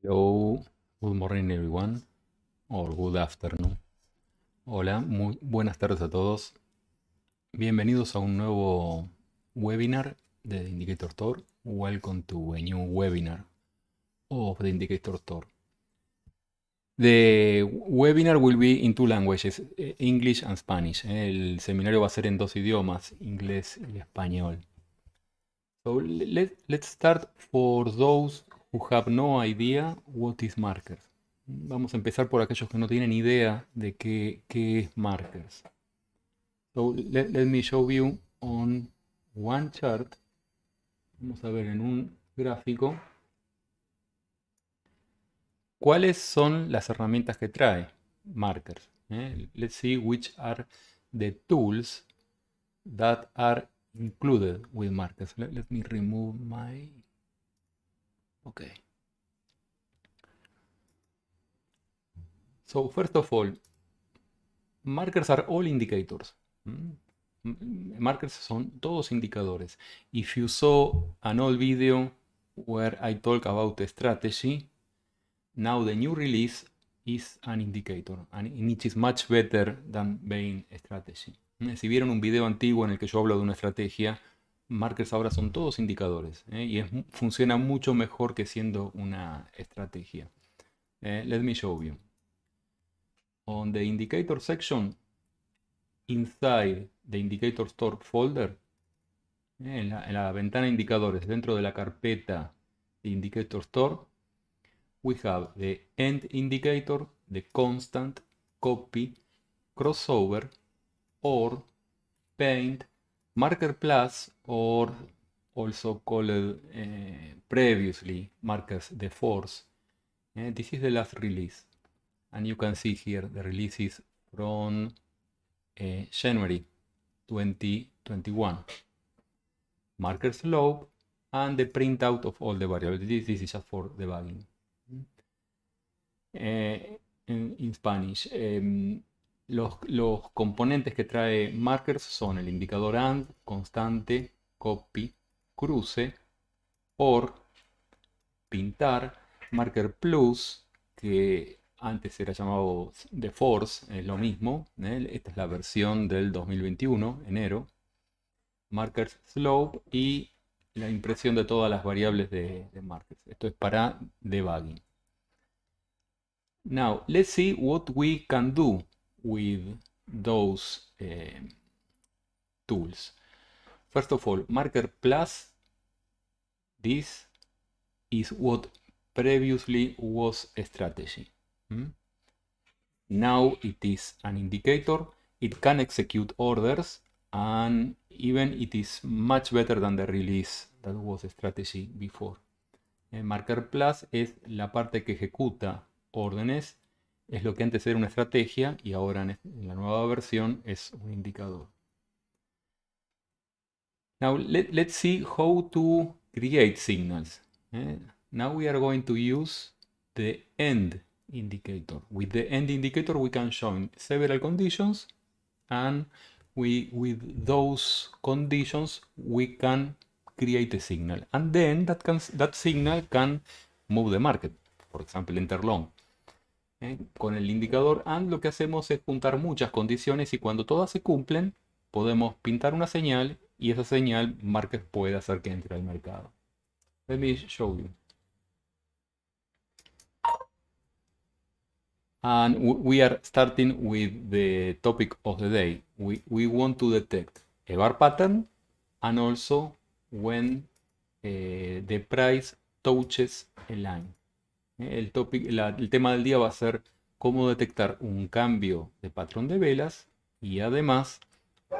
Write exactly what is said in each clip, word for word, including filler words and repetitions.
Hello, good morning everyone, or good afternoon. Hola, muy buenas tardes a todos. Bienvenidos a un nuevo webinar de The Indicator Tour. Welcome to a new webinar of The Indicator Tour. The webinar will be in two languages, English and Spanish. El seminario va a ser en dos idiomas, inglés y español. So let, let's start for those who have no idea what is Markers. Vamos a empezar por aquellos que no tienen idea de qué, qué es Markers. So let, let me show you on one chart. Vamos a ver en un gráfico cuáles son las herramientas que trae Markers. Eh? Let's see which are the tools that are included with Markers. Let, let me remove my... OK. So first of all, Markers are all indicators. Mm? Markers son todos indicadores. If you saw an old video where I talk about a strategy, now the new release is an indicator, and it is much better than being a strategy. Si vieron un video antiguo en el que yo hablo de una estrategia, Markers ahora son todos indicadores, ¿eh? y es, funciona mucho mejor que siendo una estrategia. Eh, let me show you. On the indicator section, inside the indicator store folder, eh, en, la, en la ventana de indicadores, dentro de la carpeta de indicator store, we have the end indicator, the constant, copy, crossover, or, paint, Marker Plus, or also called uh, previously Markers the Force. Uh, this is the last release. And you can see here the release is from uh, January twenty twenty-one. Marker slope and the printout of all the variables. This, this is just for debugging. Uh, in, in Spanish. Um, Los, los componentes que trae Markers son el indicador AND, constante, copy, cruce, OR, pintar, Marker Plus, que antes era llamado The Force, es lo mismo, ¿eh? Esta es la versión del dos mil veintiuno, enero, Markers Slope y la impresión de todas las variables de, de Markers. Esto es para debugging. Now, let's see what we can do with those uh, tools. First of all, Marker Plus, this is what previously was a strategy. Hmm? Now it is an indicator, it can execute orders, and even it is much better than the release that was a strategy before. Uh, Marker Plus es la parte que ejecuta órdenes. Es lo que antes era una estrategia y ahora en la nueva versión es un indicador. Now let, let's see how to create signals. Eh? Now we are going to use the end indicator. With the end indicator we can join several conditions, and we, with those conditions we can create a signal. And then that, can, that signal can move the market, for example enter long. ¿Eh? Con el indicador AND lo que hacemos es juntar muchas condiciones y cuando todas se cumplen podemos pintar una señal y esa señal Markers puede hacer que entre al mercado. Let me show you. And we are starting with the topic of the day. We, we want to detect a bar pattern and also when eh, the price touches a line. El, topic, la, el tema del día va a ser cómo detectar un cambio de patrón de velas y además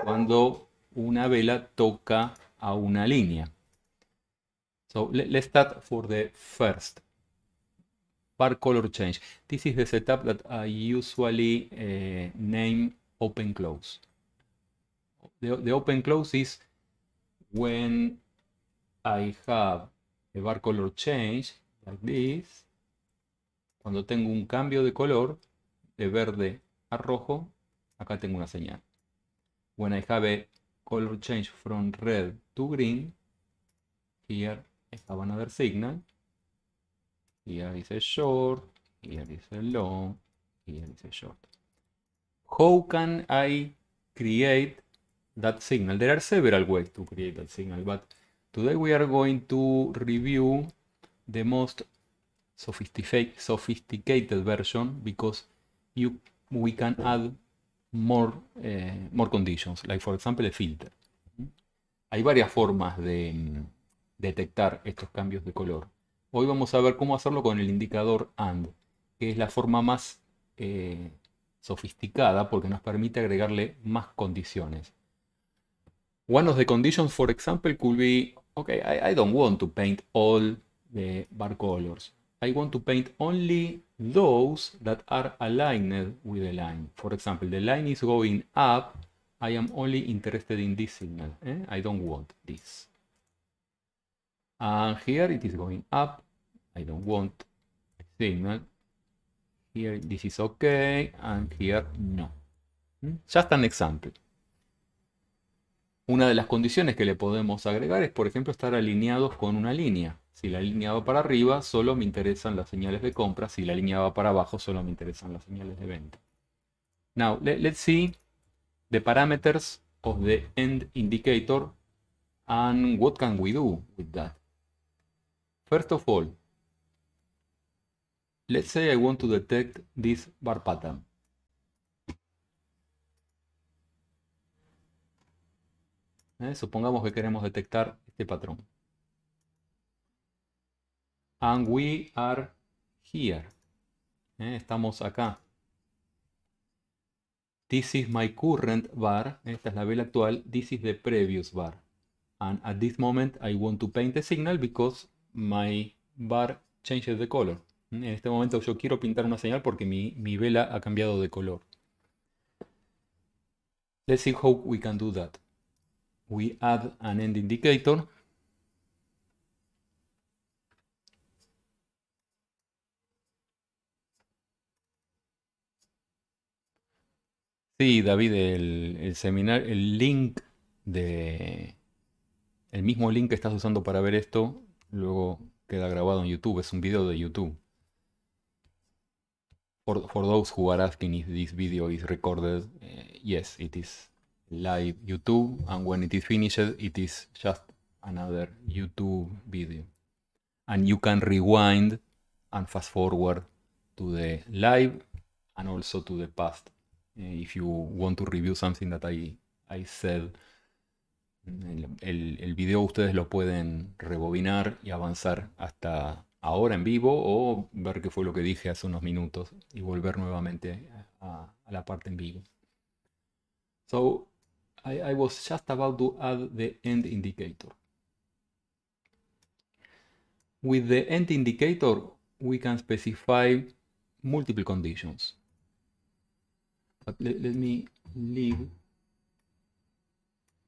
cuando una vela toca a una línea. So let, let's start for the first bar color change. This is the setup that I usually uh, name open close. The, the open close is when I have a bar color change like this. Cuando tengo un cambio de color, de verde a rojo, acá tengo una señal. When I have a color change from red to green, here I have another signal. y él dice short, y él dice long, y él dice short. How can I create that signal? There are several ways to create that signal, but today we are going to review the most sophisticated, sophisticated version, because you we can add more, eh, more conditions, like for example a filter. Hay varias formas de mm, detectar estos cambios de color. Hoy vamos a ver cómo hacerlo con el indicador AND, que es la forma más eh, sofisticada porque nos permite agregarle más condiciones. One of the conditions, for example, could be, okay, I, I don't want to paint all the bar colors. I want to paint only those that are aligned with the line. For example, the line is going up. I am only interested in this signal. Eh? I don't want this. And here it is going up. I don't want this signal. Here this is okay. And here no. ¿Mm? Just an example. Una de las condiciones que le podemos agregar es, por ejemplo, estar alineados con una línea. Si la línea va para arriba, solo me interesan las señales de compra. Si la línea va para abajo, solo me interesan las señales de venta. Now, let, let's see the parameters of the end indicator and what can we do with that. First of all, let's say I want to detect this bar pattern. ¿Eh? Supongamos que queremos detectar este patrón. And we are here. ¿Eh? Estamos acá. This is my current bar. Esta es la vela actual. This is the previous bar. And at this moment I want to paint the signal because my bar changes the color. En este momento yo quiero pintar una señal porque mi, mi vela ha cambiado de color. Let's see how we can do that. We add an end indicator. Sí, David, el, el seminario, el link de... El mismo link que estás usando para ver esto, luego queda grabado en YouTube. Es un video de YouTube. For, for those who are asking if this video is recorded, uh, yes, it is live YouTube, and when it is finished, it is just another YouTube video. And you can rewind and fast forward to the live and also to the past, uh, if you want to review something that I, I said. El, el, el video ustedes lo pueden rebobinar y avanzar hasta ahora en vivo, o ver qué fue lo que dije hace unos minutos y volver nuevamente a, a la parte en vivo. So, I, I was just about to add the end indicator. With the end indicator, we can specify multiple conditions. But let, let me leave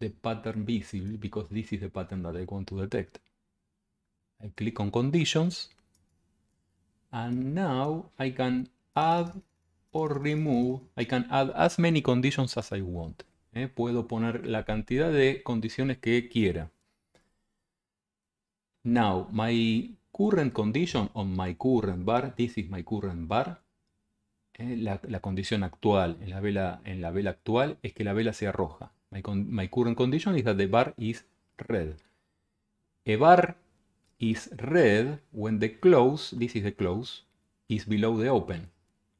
the pattern visible, because this is the pattern that I want to detect. I click on conditions, and now I can add or remove, I can add as many conditions as I want. ¿Eh? Puedo poner la cantidad de condiciones que quiera. Now, my current condition on my current bar, this is my current bar. ¿Eh? La, la condición actual en la, vela, en la vela actual es que la vela sea roja. My, con my current condition is that the bar is red. A bar is red when the close, this is the close, is below the open.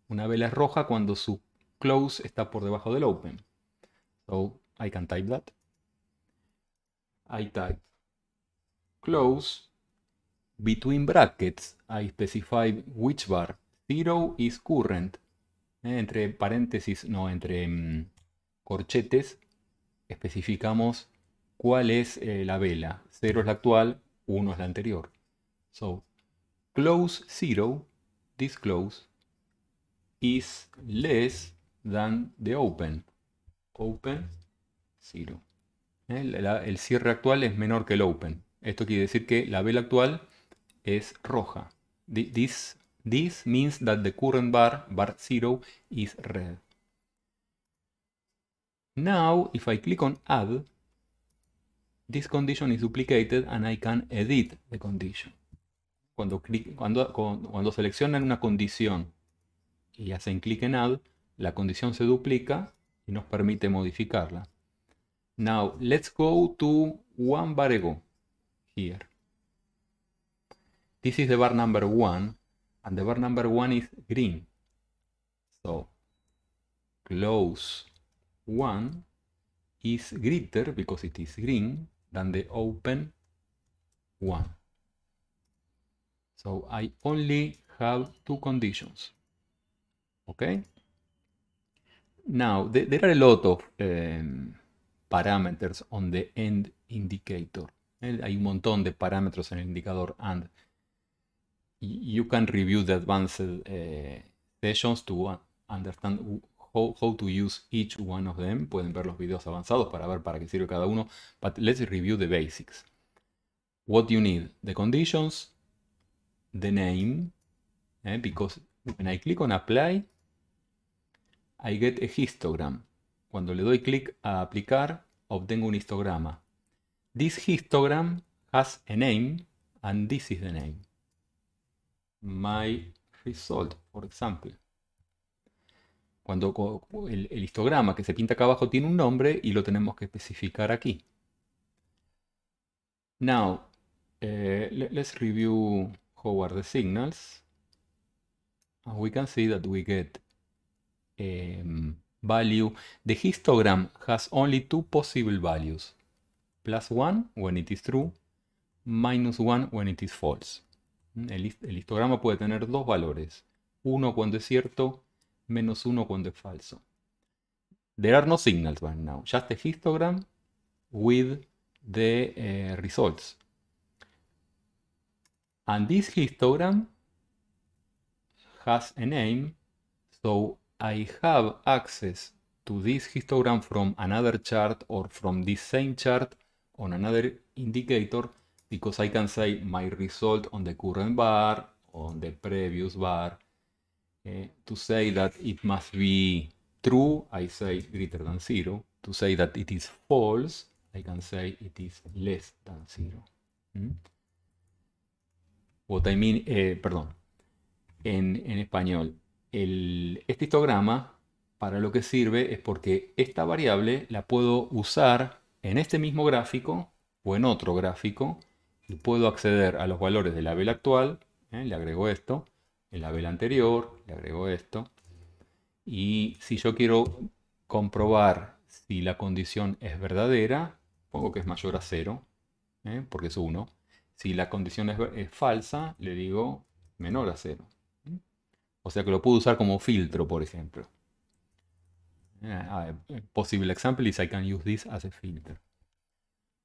Una vela es roja cuando su close está por debajo del open. So I can type that. I type close. Between brackets, I specify which bar. Zero is current. Eh, entre paréntesis, no, entre mm, corchetes, especificamos cuál es eh, la vela. Cero es la actual, uno es la anterior. So, close zero, this close, is less than the open. Open zero. El, la, el cierre actual es menor que el open. Esto quiere decir que la vela actual es roja. This, this means that the current bar, bar zero, is red. Now, if I click on add, this condition is duplicated and I can edit the condition. cuando, clic, cuando, cuando, cuando seleccionan una condición y hacen clic en Add, la condición se duplica y nos permite modificarla. Now, let's go to one variable here. This is the bar number one, and the bar number one is green. So, close one is greater, because it is green, than the open one. So, I only have two conditions. Okay? Now, th there are a lot of um, parameters on the end indicator. And hay un montón de parámetros en el indicador AND. You can review the advanced uh, sessions to understand how, how to use each one of them. Pueden ver los videos avanzados para ver para qué sirve cada uno. But let's review the basics. What do you need? The conditions, the name, eh? Because when I click on apply, I get a histogram. Cuando le doy clic a aplicar, obtengo un histograma. This histogram has a name, and this is the name. My result, por ejemplo. Cuando el, el histograma que se pinta acá abajo tiene un nombre y lo tenemos que especificar aquí. Now, eh, let's review how are the signals. And we can see that we get um, value. The histogram has only two possible values. Plus one when it is true, minus one when it is false. El, el histograma puede tener dos valores, uno cuando es cierto, menos uno cuando es falso. There are no signals right now, just a histogram with the uh, results. And this histogram has a name, so I have access to this histogram from another chart or from this same chart on another indicator, because I can say my result on the current bar, on the previous bar. Uh, to say that it must be true, I say greater than zero. To say that it is false, I can say it is less than zero. ¿Mm? What I mean, eh, perdón, en, en español. El, este histograma para lo que sirve es porque esta variable la puedo usar en este mismo gráfico o en otro gráfico. Y puedo acceder a los valores de la vela actual, ¿eh? Le agrego esto, en la vela anterior, le agrego esto. Y si yo quiero comprobar si la condición es verdadera, pongo que es mayor a cero, ¿eh? Porque es uno. Si la condición es, es falsa, le digo menor a cero. ¿Eh? O sea que lo puedo usar como filtro, por ejemplo. A possible example is I can use this as a filter.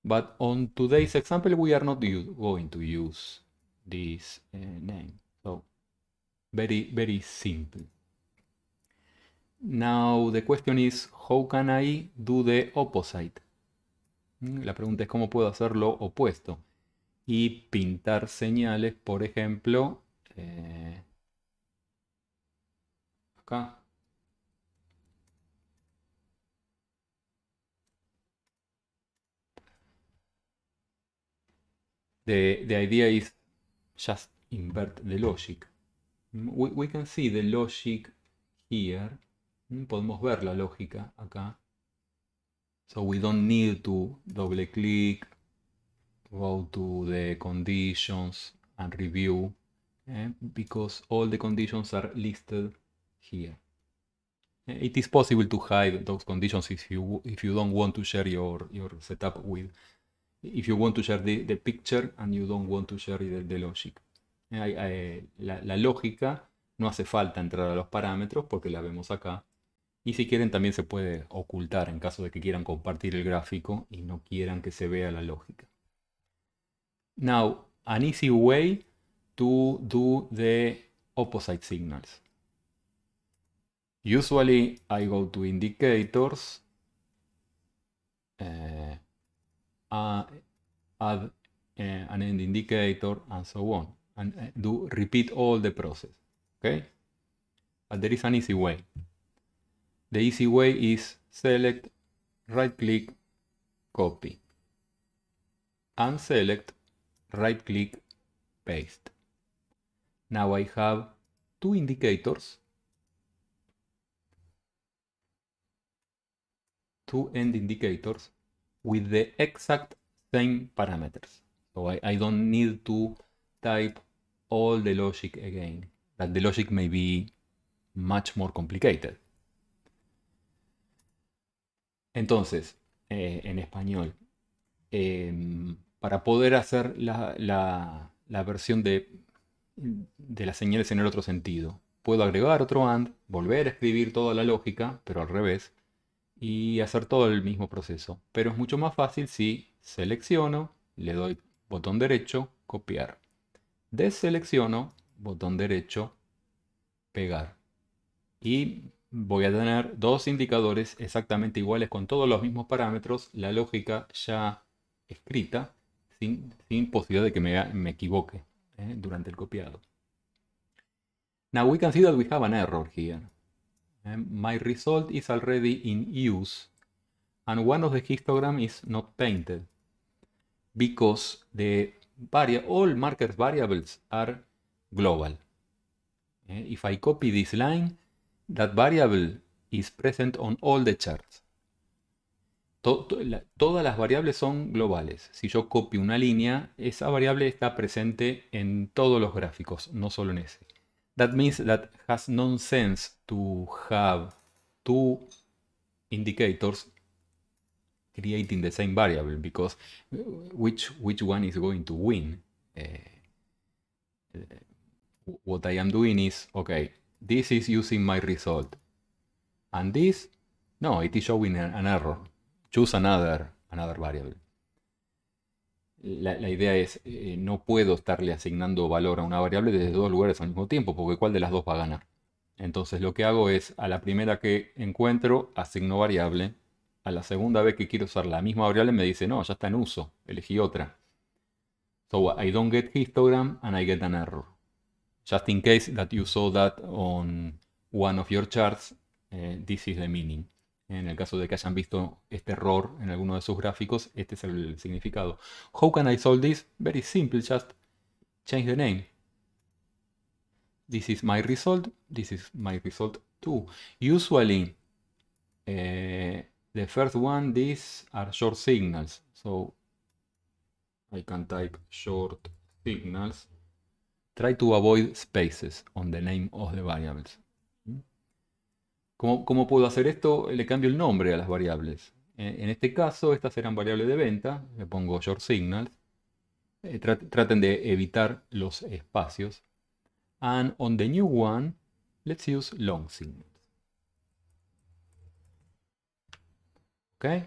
But on today's example, we are not going to use this uh, name. So, very, very simple. Now, the question is, how can I do the opposite? La pregunta es, ¿cómo puedo hacer lo opuesto? Y pintar señales, por ejemplo, eh, acá. The, the idea is just invert the logic. We, we can see the logic here. Podemos ver la lógica acá. So we don't need to double click, go to the conditions and review, eh? Because all the conditions are listed here. It is possible to hide those conditions if you, if you don't want to share your, your setup with. If you want to share the, the picture and you don't want to share the, the logic. La, la lógica no hace falta entrar a los parámetros porque la vemos acá. Y si quieren también se puede ocultar en caso de que quieran compartir el gráfico y no quieran que se vea la lógica. Now, an easy way to do the opposite signals. Usually I go to indicators. Uh, Uh, add uh, an end indicator and so on, and uh, do repeat all the process. Okay, but there is an easy way. The easy way is select, right click, copy, and select, right click, paste. Now I have two indicators, two end indicators with the exact same parameters. So I, I don't need to type all the logic again. But the logic may be much more complicated. Entonces, eh, en español, eh, para poder hacer la, la, la versión de, de las señales en el otro sentido, puedo agregar otro AND, volver a escribir toda la lógica, pero al revés, y hacer todo el mismo proceso. Pero es mucho más fácil si selecciono, le doy botón derecho, copiar. Deselecciono, botón derecho, pegar. Y voy a tener dos indicadores exactamente iguales con todos los mismos parámetros, la lógica ya escrita, sin, sin posibilidad de que me, me equivoque eh, durante el copiado. Now we can see that we have an error here. My result is already in use, and one of the histogram is not painted, because the vari all markers variables are global. If I copy this line, that variable is present on all the charts. To to la todas las variables son globales. Si yo copio una línea, esa variable está presente en todos los gráficos, no solo en ese. That means that has no sense to have two indicators creating the same variable, because which which one is going to win? Uh, what I am doing is, okay, this is using my result, and this, no, it is showing an error. Choose another another variable. La, la idea es, eh, no puedo estarle asignando valor a una variable desde dos lugares al mismo tiempo, porque ¿cuál de las dos va a ganar? Entonces lo que hago es, a la primera que encuentro, asigno variable. A la segunda vez que quiero usar la misma variable, me dice, no, ya está en uso, elegí otra. So I don't get histogram and I get an error. Just in case that you saw that on one of your charts, eh, this is the meaning. En el caso de que hayan visto este error en alguno de sus gráficos, este es el significado. How can I solve this? Very simple, just change the name. This is my result. This is my result too. Usually, eh, the first one, these are short signals. So I can type short signals. Try to avoid spaces on the name of the variables. ¿Cómo, ¿Cómo puedo hacer esto? Le cambio el nombre a las variables. En este caso, estas eran variables de venta. Le pongo short signals. Traten de evitar los espacios. And on the new one, let's use long signals. Okay.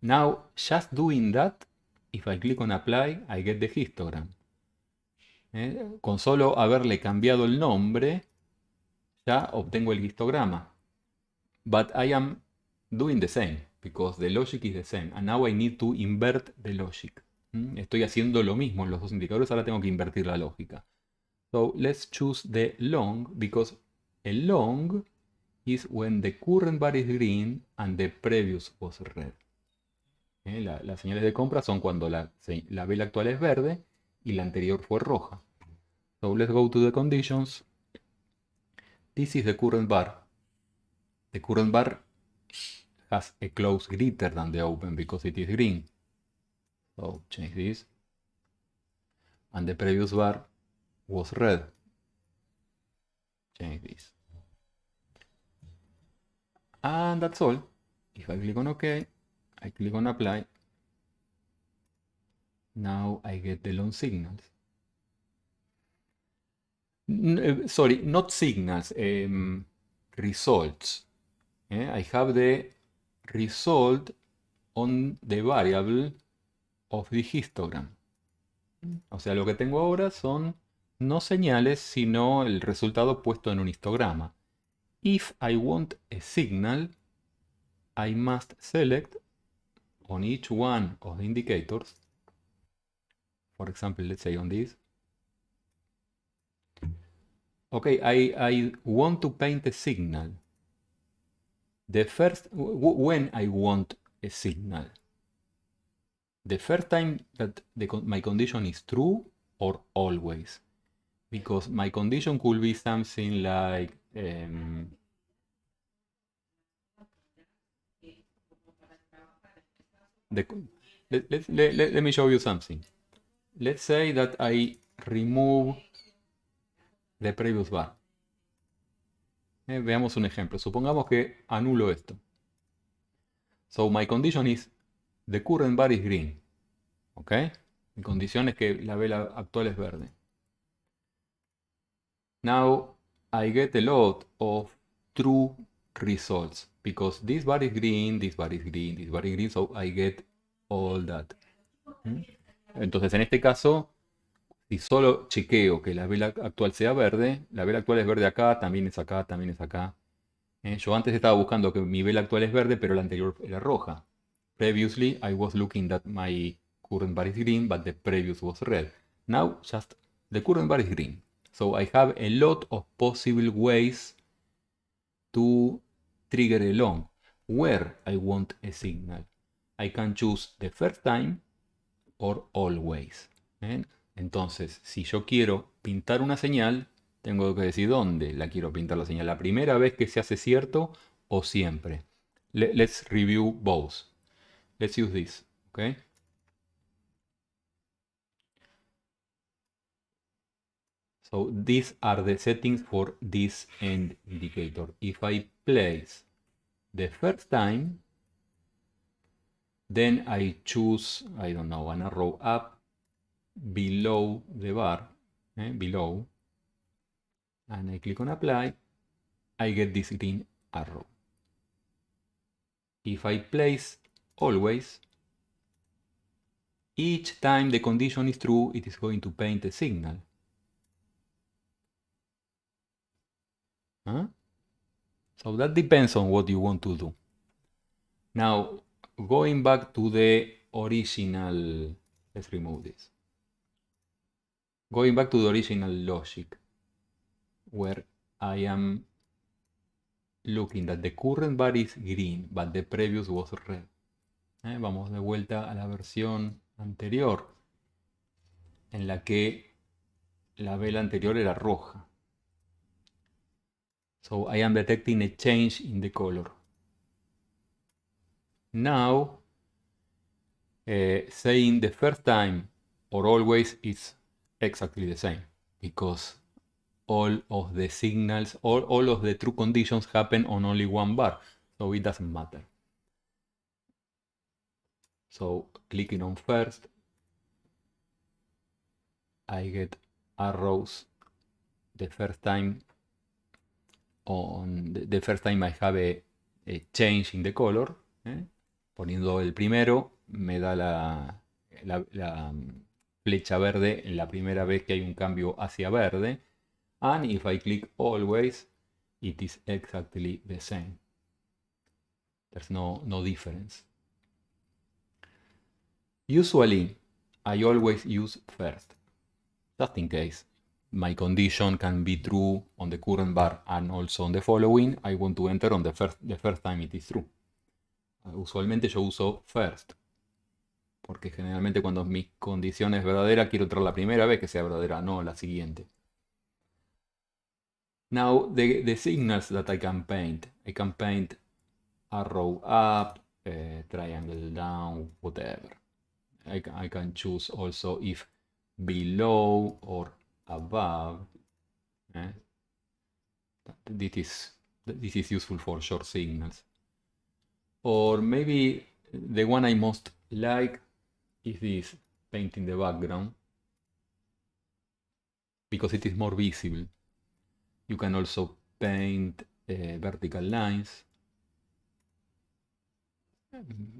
Now, just doing that, if I click on apply, I get the histogram. Eh, con solo haberle cambiado el nombre, ya obtengo el histograma. But I am doing the same, because the logic is the same. And now I need to invert the logic. Estoy haciendo lo mismo en los dos indicadores, ahora tengo que invertir la lógica. So let's choose the long, because a long is when the current bar is green and the previous was red. ¿Eh? La, las señales de compra son cuando la, la vela actual es verde y la anterior fue roja. So let's go to the conditions. This is the current bar. The current bar has a close greater than the open because it is green. So change this. And the previous bar was red. Change this. And that's all. If I click on OK, I click on apply. Now I get the long signals. N sorry, not signals, um, results. Yeah, I have the result on the variable of the histogram. O sea, lo que tengo ahora son no señales, sino el resultado puesto en un histograma. If I want a signal, I must select on each one of the indicators. For example, let's say on this. Okay, I, I want to paint a signal. The first, when I want a signal. The first time that the, my condition is true or always. because my condition could be something like um, the, let, let, let, let, let me show you something. Let's say that I remove the previous bar. Eh, veamos un ejemplo. Supongamos que anulo esto. So my condition is the current bar is green. ¿Ok? Mi condición es que la vela actual es verde. Now I get a lot of true results because this bar is green, this bar is green, this bar is green, so I get all that. ¿Mm? Entonces en este caso, si solo chequeo que la vela actual sea verde, la vela actual es verde acá, también es acá, también es acá. ¿Eh? Yo antes estaba buscando que mi vela actual es verde, pero la anterior era roja. Previously I was looking that my current bar is green, but the previous was red. Now just the current bar is green. So I have a lot of possible ways to trigger a long where I want a signal. I can choose the first time or always. ¿Eh? Entonces, si yo quiero pintar una señal, tengo que decir dónde la quiero pintar la señal. La primera vez que se hace cierto o siempre. Le- let's review both. Let's use this. Okay? So these are the settings for this end indicator. If I place the first time, then I choose, I don't know, an arrow up below the bar, eh, below, and I click on apply, I get this green arrow. If I place always, each time the condition is true, it is going to paint a signal. Huh? So that depends on what you want to do. Now, going back to the original, let's remove this. Going back to the original logic, where I am looking that the current bar is green, but the previous was red. ¿Eh? Vamos de vuelta a la versión anterior, en la que la vela anterior era roja. So I am detecting a change in the color. Now, uh, saying the first time or always is exactly the same because all of the signals, all, all of the true conditions happen on only one bar. So it doesn't matter. So clicking on first, I get arrows the first time. On the first time I have a, a change in the color, ¿eh? Poniendo el primero me da la, la, la flecha verde en la primera vez que hay un cambio hacia verde, and if I click always it is exactly the same. There's no, no difference. Usually I always use first, just in case. My condition can be true on the current bar and also on the following. I want to enter on the first, the first time it is true. Usualmente yo uso first. Porque generalmente cuando mi condición es verdadera, quiero entrar la primera vez que sea verdadera, no la siguiente. Now, the, the signals that I can paint. I can paint arrow up, uh, triangle down, whatever. I can, I can choose also if below or above, eh? this, is, this is useful for short signals. Or maybe the one I most like is this, painting the background, because it is more visible. You can also paint uh, vertical lines,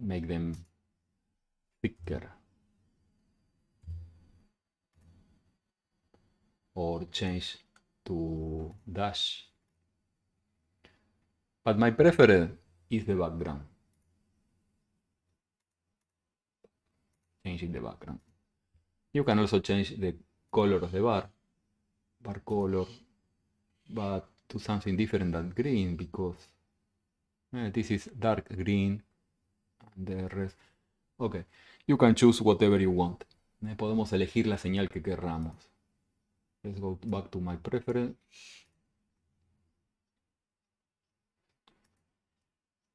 make them thicker. Or change to dash. But my preferred is the background. Changing the background. You can also change the color of the bar, bar color, but to something different than green because eh, this is dark green and the rest. Okay, you can choose whatever you want. Eh, podemos elegir la señal que querramos. Let's go back to my preference.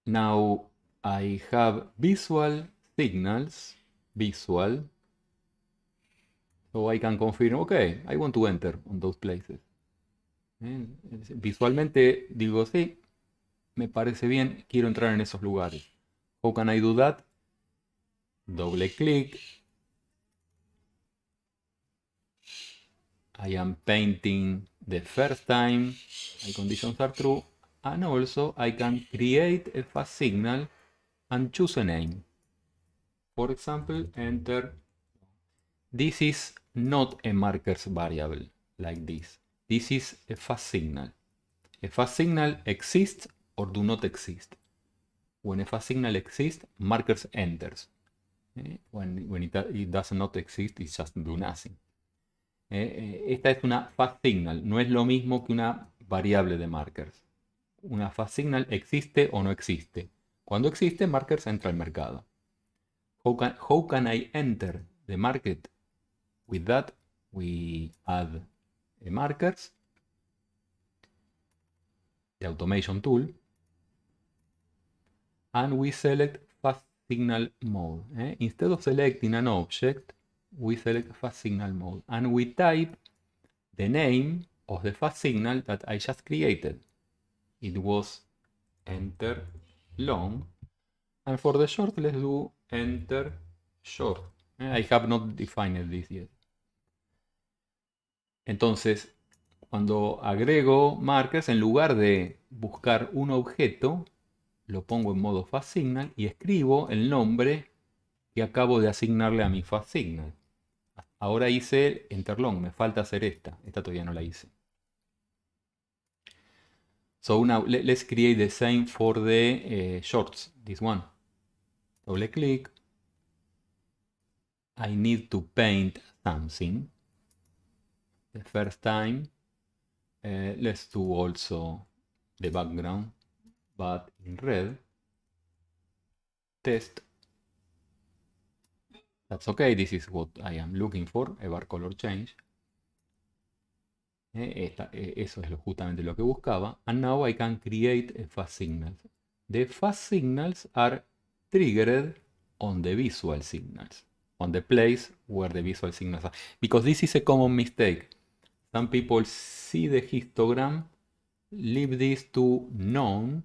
Now I have visual signals, visual. So I can confirm, okay, I want to enter on those places. ¿Eh? Visualmente digo, sí, me parece bien, quiero entrar en esos lugares. How can I do that? Doble clic. I am painting the first time. My conditions are true. And also I can create a fast signal and choose a name. For example, enter. This is not a markers variable like this. This is a fast signal. A fast signal exists or do not exist. When a fast signal exists, markers enters. When, when it, it does not exist, it just do nothing. Esta es una fast signal, no es lo mismo que una variable de markers. Una fast signal existe o no existe. Cuando existe, markers entra al mercado. How can, how can I enter the market? With that, we add a markers, the automation tool, and we select fast signal mode. Eh? Instead of selecting an object, we select fast signal mode and we type the name of the fast signal that I just created. It was enter long, and for the short, let's do enter short. I have not defined this yet. Entonces, cuando agrego markers, en lugar de buscar un objeto, lo pongo en modo fast signal y escribo el nombre que acabo de asignarle a mi fast signal. Ahora hice enter long, me falta hacer esta. Esta todavía no la hice. So now let's create the same for the uh, shorts, this one. Doble clic. I need to paint something. The first time, uh, let's do also the background, but in red. Test. That's okay, this is what I am looking for, a bar color change. Esta, eso es lo, justamente lo que buscaba. And now I can create a fast signal. The fast signals are triggered on the visual signals, on the place where the visual signals are. Because this is a common mistake. Some people see the histogram, leave this to none,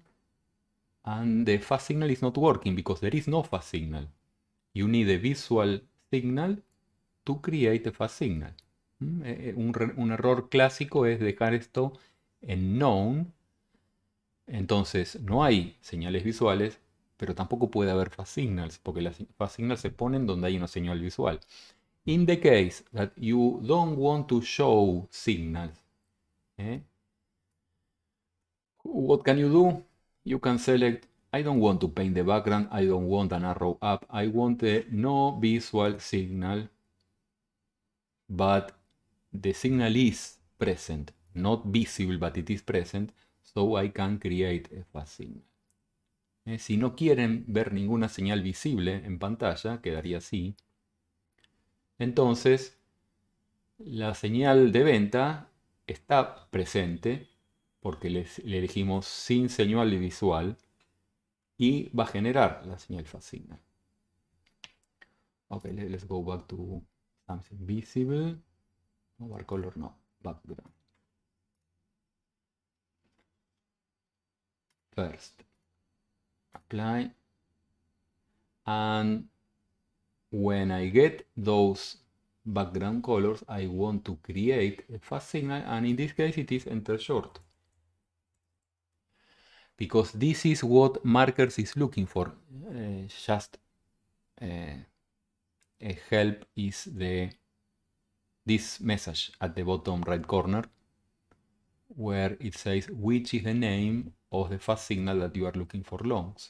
and the fast signal is not working because there is no fast signal. You need a visual signal to create a fast signal. Un, un error clásico es dejar esto en known. Entonces no hay señales visuales, pero tampoco puede haber fast signals, porque las fast signals se ponen donde hay una señal visual. In the case that you don't want to show signals, ¿eh? What can you do? You can select, I don't want to paint the background, I don't want an arrow up, I want a no visual signal, but the signal is present, not visible, but it is present, so I can create a fast signal. Eh, si no quieren ver ninguna señal visible en pantalla, quedaría así. Entonces, la señal de venta está presente, porque le elegimos sin señal visual, y va a generar la señal fast signal. Ok, let's go back to something visible. No, bar color no, background. First, apply. And when I get those background colors, I want to create a fast signal. And in this case, it is enter short. Because this is what markers is looking for. Uh, just uh, a help is the this message at the bottom right corner, where it says which is the name of the fast signal that you are looking for longs.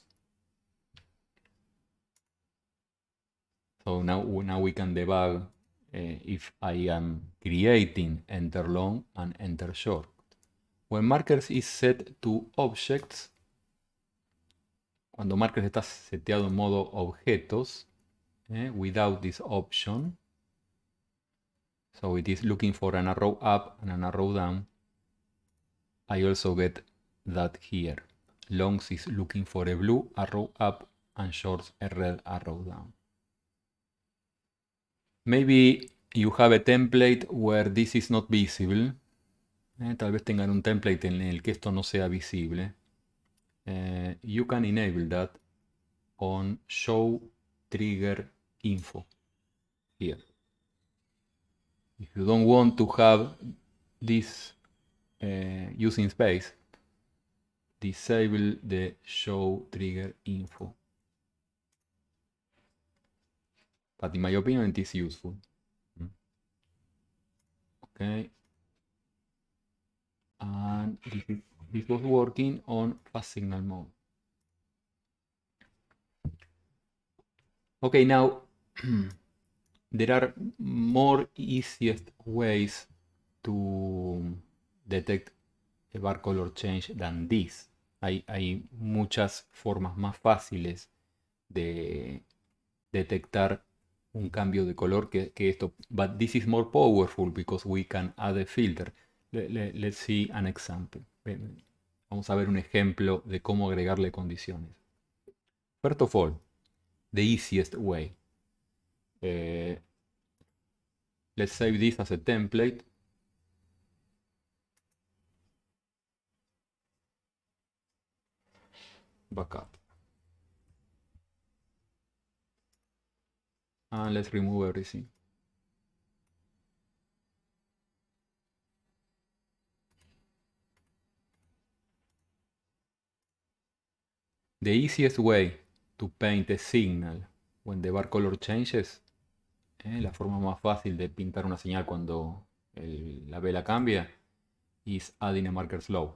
So now, now we can debug uh, if I am creating enter long and enter short. When markers is set to objects, cuando markers está seteado en modo objetos, eh, without this option, So it is looking for an arrow up and an arrow down. I also get that here. Longs is looking for a blue arrow up and shorts a red arrow down. Maybe you have a template where this is not visible. Eh, tal vez tengan un template en el que esto no sea visible. Eh, you can enable that on show trigger info here. If you don't want to have this uh, using space, disable the show trigger info. But in my opinion, it is useful. Okay. And this, is, this was working on fast signal mode. Okay, now there are more easiest ways to detect a bar color change than this. Hay, hay muchas formas más fáciles de detectar un cambio de color que, que esto. But this is more powerful because we can add a filter. Le, le, let's see an example. Vamos a ver un ejemplo de cómo agregarle condiciones. First of all, the easiest way. Uh, let's save this as a template. Backup. And let's remove everything. The easiest way to paint a signal when the bar color changes. Eh, la forma más fácil de pintar una señal cuando el, la vela cambia is adding a marker slope.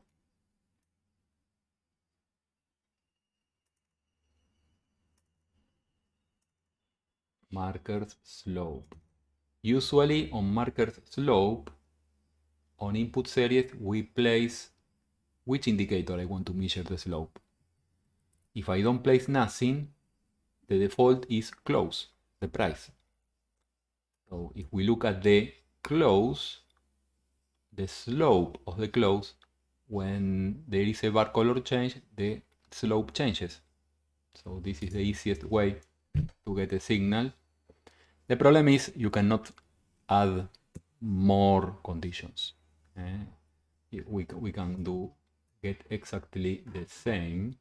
Markers slope. Usually on markers slope, on input series we place which indicator I want to measure the slope. If I don't place nothing, the default is close, the price. So if we look at the close, the slope of the close, when there is a bar color change, the slope changes. So this is the easiest way to get a signal. The problem is you cannot add more conditions. Eh? We, we can do get exactly the same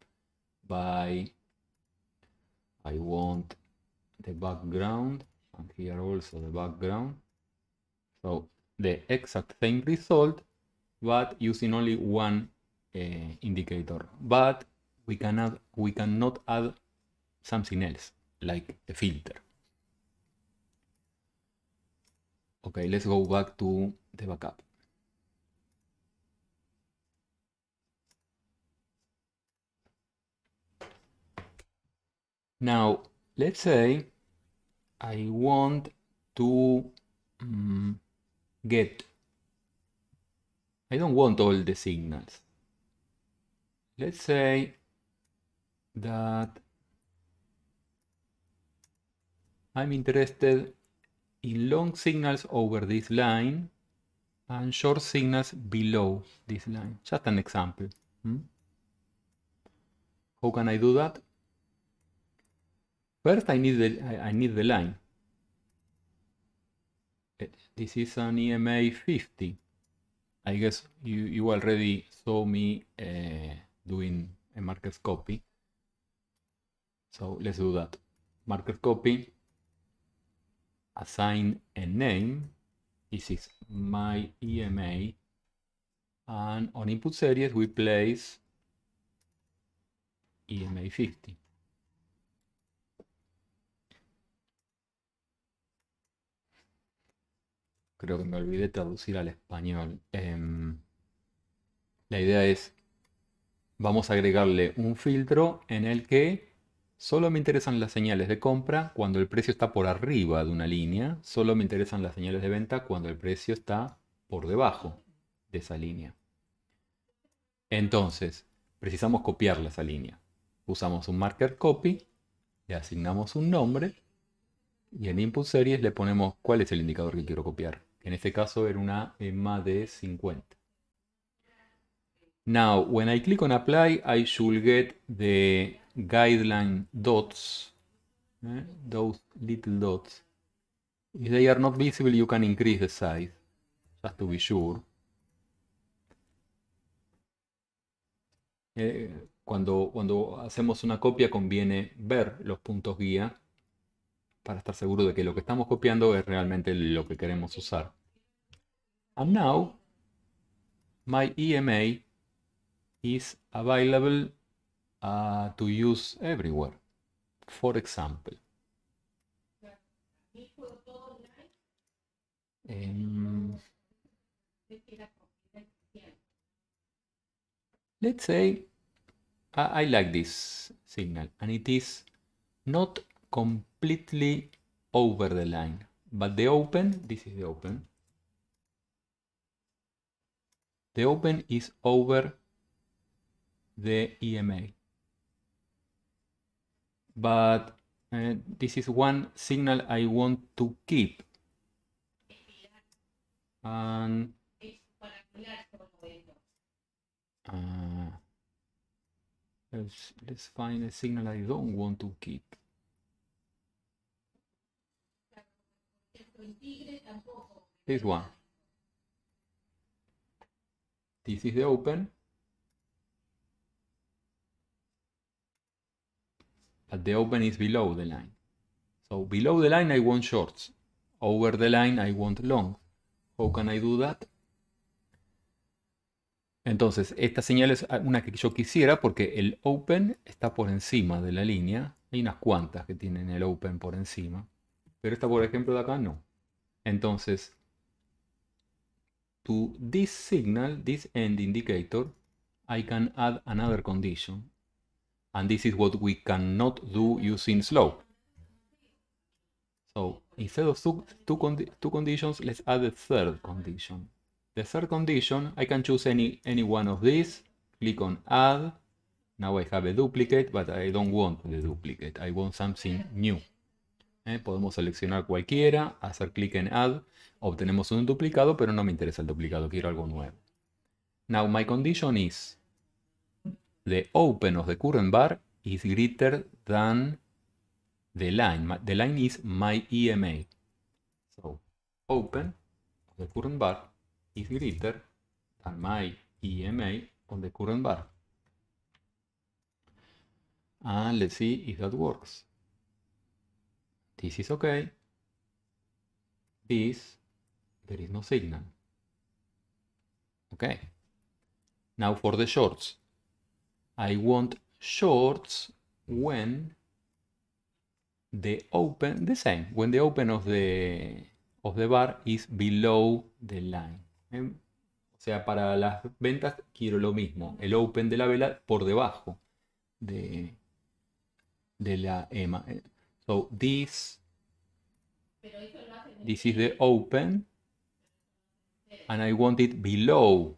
by, I want the background, and here also the background. So the exact same result, but using only one uh, indicator. But we cannot, we cannot add something else, like a filter. Okay, let's go back to the backup. Now, let's say I want to um, get, I don't want all the signals. Let's say that I'm interested in long signals over this line and short signals below this line. Just an example. Hmm? How can I do that? First, I need the, I need the line. This is an E M A fifty. I guess you, you already saw me uh, doing a markers copy. So let's do that. Markers copy. Assign a name. This is my E M A. And on input series, we place E M A fifty. Creo que me olvidé traducir al español. Eh, la idea es, vamos a agregarle un filtro en el que solo me interesan las señales de compra cuando el precio está por arriba de una línea. Solo me interesan las señales de venta cuando el precio está por debajo de esa línea. Entonces, precisamos copiarla esa línea. Usamos un marker copy, le asignamos un nombre y en input series le ponemos cuál es el indicador que quiero copiar. En este caso era una E M A de cincuenta. Now, when I click on apply, I should get the guideline dots, eh? those little dots. If they are not visible, you can increase the size, just to be sure. Eh, cuando, cuando hacemos una copia conviene ver los puntos guía para estar seguro de que lo que estamos copiando es realmente lo que queremos usar. And now, my E M A is available uh, to use everywhere. For example, um, let's say I, I like this signal and it is not completely over the line, but the open, this is the open, the open is over the E M A, but uh, this is one signal I want to keep, and uh, let's, let's find a signal I don't want to keep. This one, this is the open. But the open is below the line. So below the line I want shorts. Over the line I want long. How can I do that? Entonces, esta señal es una que yo quisiera porque el open está por encima de la línea. Hay unas cuantas que tienen el open por encima. Pero esta, por ejemplo, de acá no. Entonces, to this signal, this end indicator, I can add another condition. And this is what we cannot do using slope. So instead of two, two, condi two conditions, let's add a third condition. The third condition, I can choose any, any one of these. Click on add. Now I have a duplicate, but I don't want the duplicate. I want something new. Eh, podemos seleccionar cualquiera, hacer clic en add. Obtenemos un duplicado, pero no me interesa el duplicado. Quiero algo nuevo. Now my condition is the open of the current bar is greater than the line. The line is my E M A. So, open of the current bar is greater than my E M A on the current bar. And let's see if that works. This is okay. This, there is no signal. Okay. Now for the shorts. I want shorts when the open, the same, when the open of the, of the bar is below the line. ¿Eh? O sea, para las ventas quiero lo mismo, el open de la vela por debajo de, de la E M A. So this, this is the open and I want it below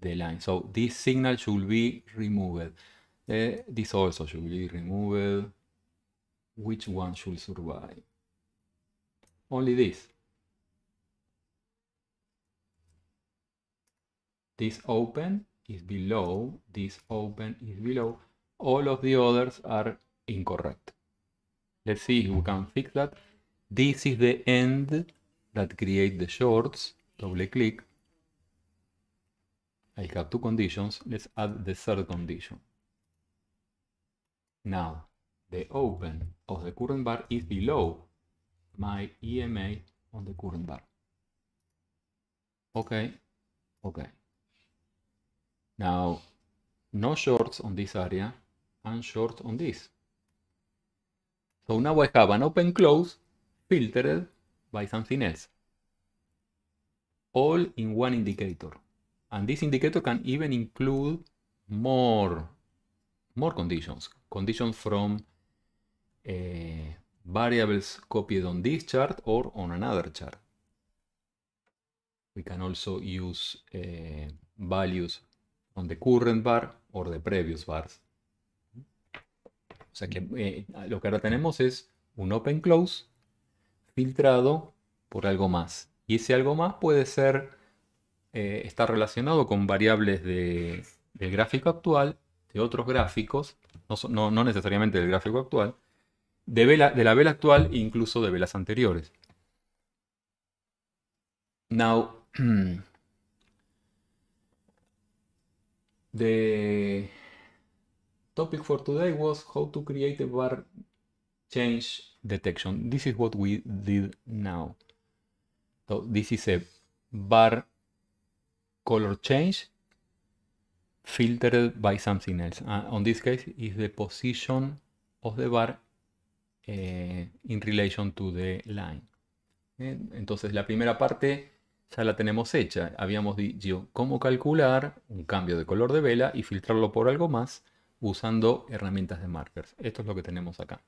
the line. So this signal should be removed. Uh, this also should be removed. Which one should survive? Only this. This open is below. This open is below. All of the others are incorrect. Let's see if we can fix that. This is the end that creates the shorts. Double click. I have two conditions. Let's add the third condition. Now, the open of the current bar is below my E M A on the current bar. Okay, okay. Now, no shorts on this area and shorts on this. So now I have an open close filtered by something else. All in one indicator. And this indicator can even include more, more conditions. Conditions from uh, variables copied on this chart or on another chart. We can also use uh, values on the current bar or the previous bars. O sea que eh, lo que ahora tenemos es un open close filtrado por algo más. Y ese algo más puede ser, eh, está relacionado con variables de, del gráfico actual, de otros gráficos, no, no, no necesariamente del gráfico actual, de, vela, de la vela actual e incluso de velas anteriores. Now, the topic for today was how to create a bar change detection. This is what we did now. So this is a bar color change filtered by something else. Uh, on this case, is the position of the bar uh, in relation to the line. ¿Eh? Entonces la primera parte ya la tenemos hecha. Habíamos dicho cómo calcular un cambio de color de vela y filtrarlo por algo más usando herramientas de markers. Esto es lo que tenemos acá.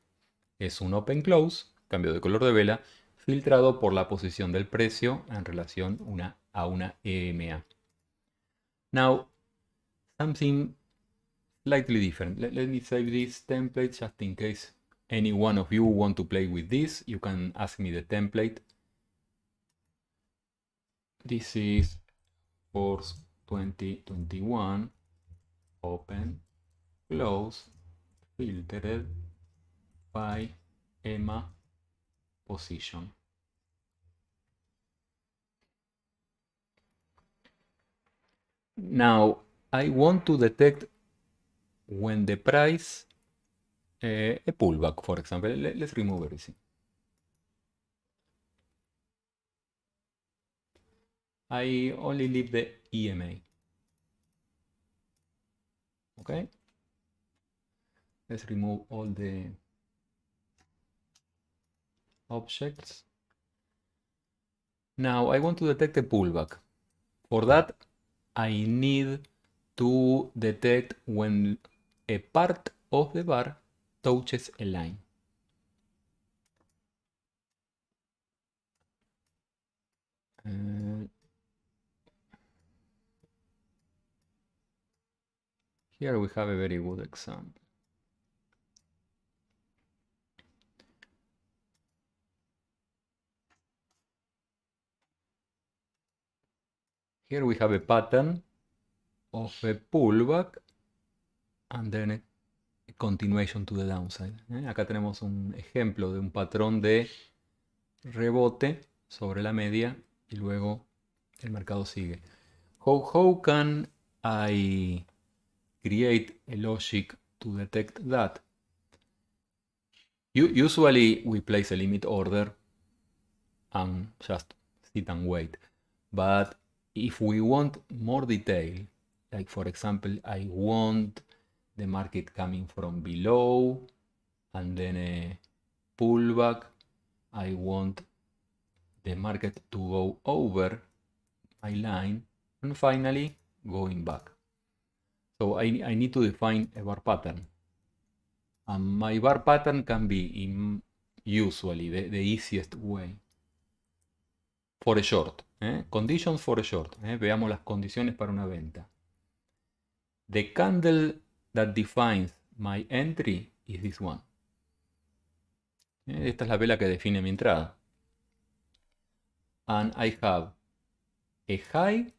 Es un open close, cambio de color de vela, filtrado por la posición del precio en relación una, a una E M A. Now, something slightly different. Let, let me save this template just in case any one of you want to play with this. You can ask me the template. This is Force twenty twenty-one, open, close, filtered by E M A position. Now, I want to detect when the price, uh, a pullback, for example. Let's remove everything. I only leave the E M A. Okay. Let's remove all the objects. Now I want to detect a pullback. For that, I need to detect when a part of the bar touches a line. Uh, here we have a very good example. Here we have a pattern of a pullback and then a continuation to the downside. ¿Eh? Acá tenemos un ejemplo de un patrón de rebote sobre la media y luego el mercado sigue. How, how can I create a logic to detect that? You, usually we place a limit order and just sit and wait. But if we want more detail, like for example, I want the market coming from below and then a pullback. I want the market to go over my line and finally going back. So I, I need to define a bar pattern. And my bar pattern can be in usually the, the easiest way. For a short. Eh? Conditions for a short. Eh? Veamos las condiciones para una venta. The candle that defines my entry is this one. Eh? Esta es la vela que define mi entrada. And I have a high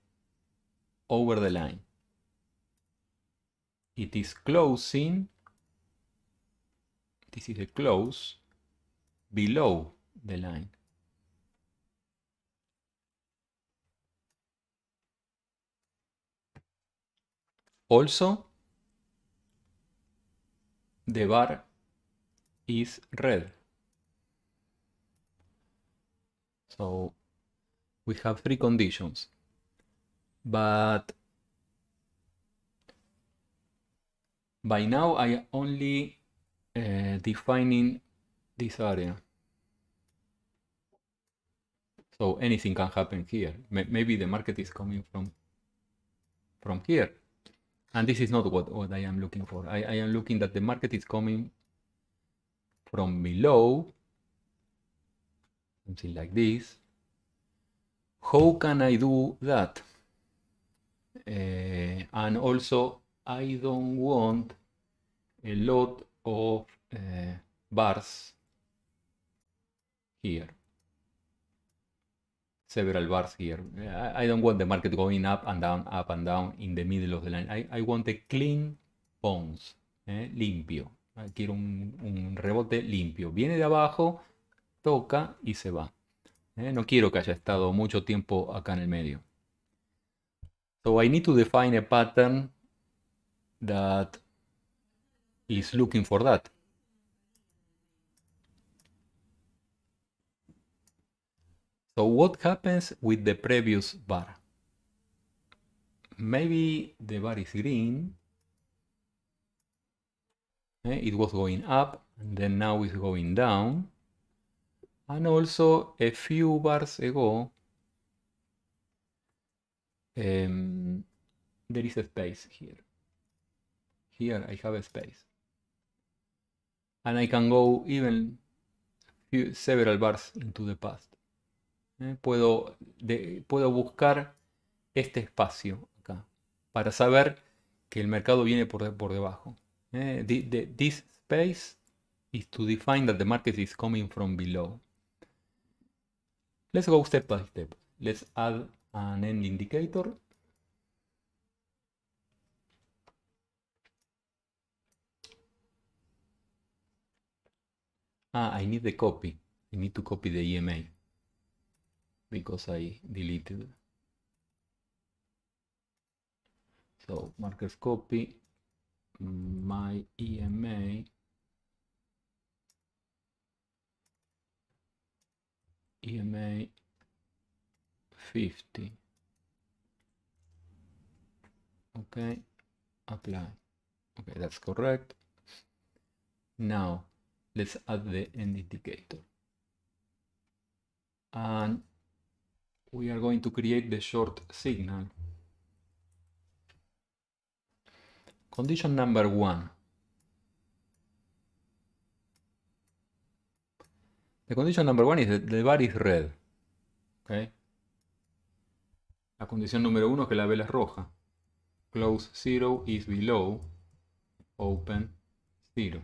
over the line. It is closing. This is a close below the line. Also, the bar is red. So we have three conditions, but by now I only uh, defining this area. So anything can happen here. Maybe the market is coming from, from here. And this is not what, what I am looking for. I, I am looking that the market is coming from below. Something like this. How can I do that? Uh, and also, I don't want a lot of uh, bars here. several bars here. I don't want the market going up and down, up and down in the middle of the line. I, I want a clean bounce, eh, limpio. Quiero un, un rebote limpio. Viene de abajo, toca y se va. Eh, no quiero que haya estado mucho tiempo acá en el medio. So I need to define a pattern that is looking for that. So what happens with the previous bar? Maybe the bar is green. It was going up, and then now it's going down. And also a few bars ago, um, there is a space here. Here I have a space. And I can go even few, several bars into the past. Eh, puedo, de, puedo buscar este espacio acá para saber que el mercado viene por, de, por debajo. Eh, the, the, this space is to define that the market is coming from below. Let's go step by step. Let's add an end indicator. Ah, I need the copy. I need to copy the E M A. Because I deleted. So markers copy my E M A E M A fifty. Okay, apply. Okay, that's correct. Now let's add the end indicator, and we are going to create the short signal. Condition number one. The condition number one is that the bar is red. Okay. La condición número uno es que la vela es roja. Close zero is below. Open zero.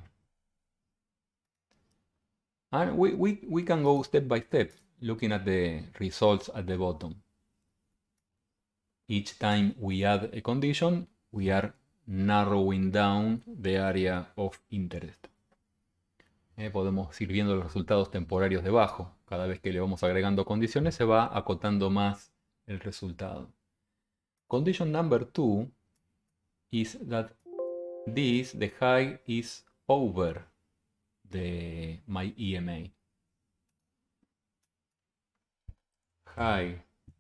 And we, we, we can go step by step, looking at the results at the bottom. Each time we add a condition, we are narrowing down the area of interest. Eh, podemos ir viendo los resultados temporarios debajo. Cada vez que le vamos agregando condiciones, se va acotando más el resultado. Condition number two is that this, the high, is over the my E M A. High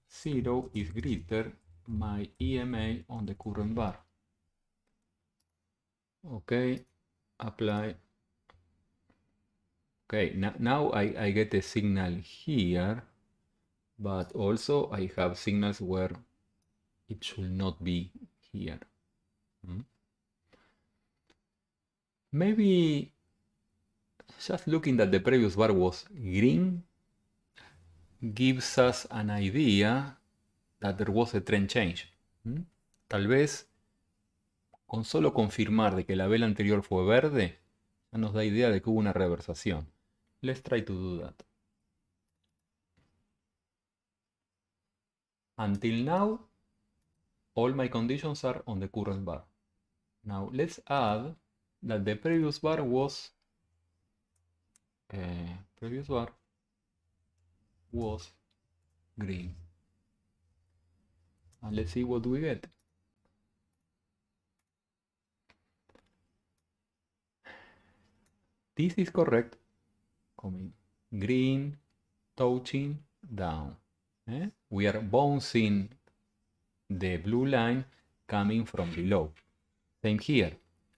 zero is greater my E M A on the current bar. Okay, apply. Okay, now, now I, I get a signal here, but also I have signals where it should not be here. Hmm. Maybe just looking that the previous bar was green gives us an idea that there was a trend change. ¿Mm? Tal vez con solo confirmar de que la vela anterior fue verde, ya nos da idea de que hubo una reversación. Let's try to do that. Until now, all my conditions are on the current bar. Now let's add that the previous bar was uh, previous bar was green. And let's see what we get. This is correct. Coming green, touching down. Eh? We are bouncing the blue line coming from below. Same here.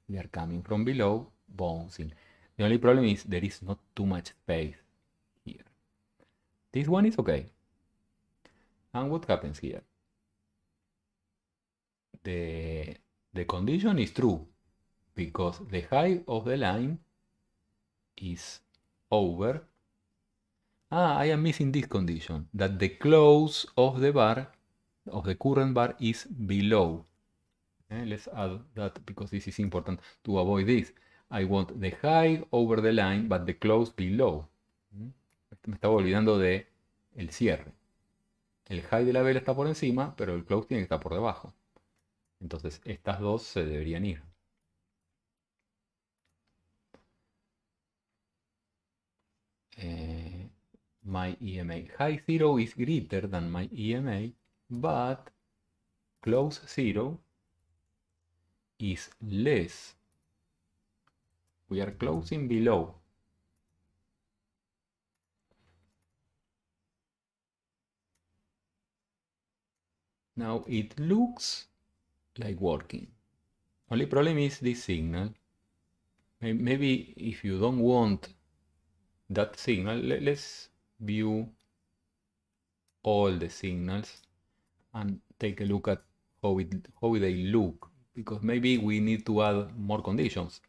We are coming from below, bouncing. The only problem is there is not too much space. This one is okay. And what happens here? The, the condition is true because the high of the line is over. Ah, I am missing this condition, that the close of the bar, of the current bar, is below. Okay, let's add that because this is important to avoid this. I want the high over the line, but the close below. Me estaba olvidando de el cierre. El high de la vela está por encima, pero el close tiene que estar por debajo. Entonces estas dos se deberían ir. Eh, my E M A. High zero is greater than my E M A, but close zero is less. We are closing below. Now it looks like working. Only problem is this signal. Maybe if you don't want that signal, let's view all the signals and take a look at how it how they look, because maybe we need to add more conditions.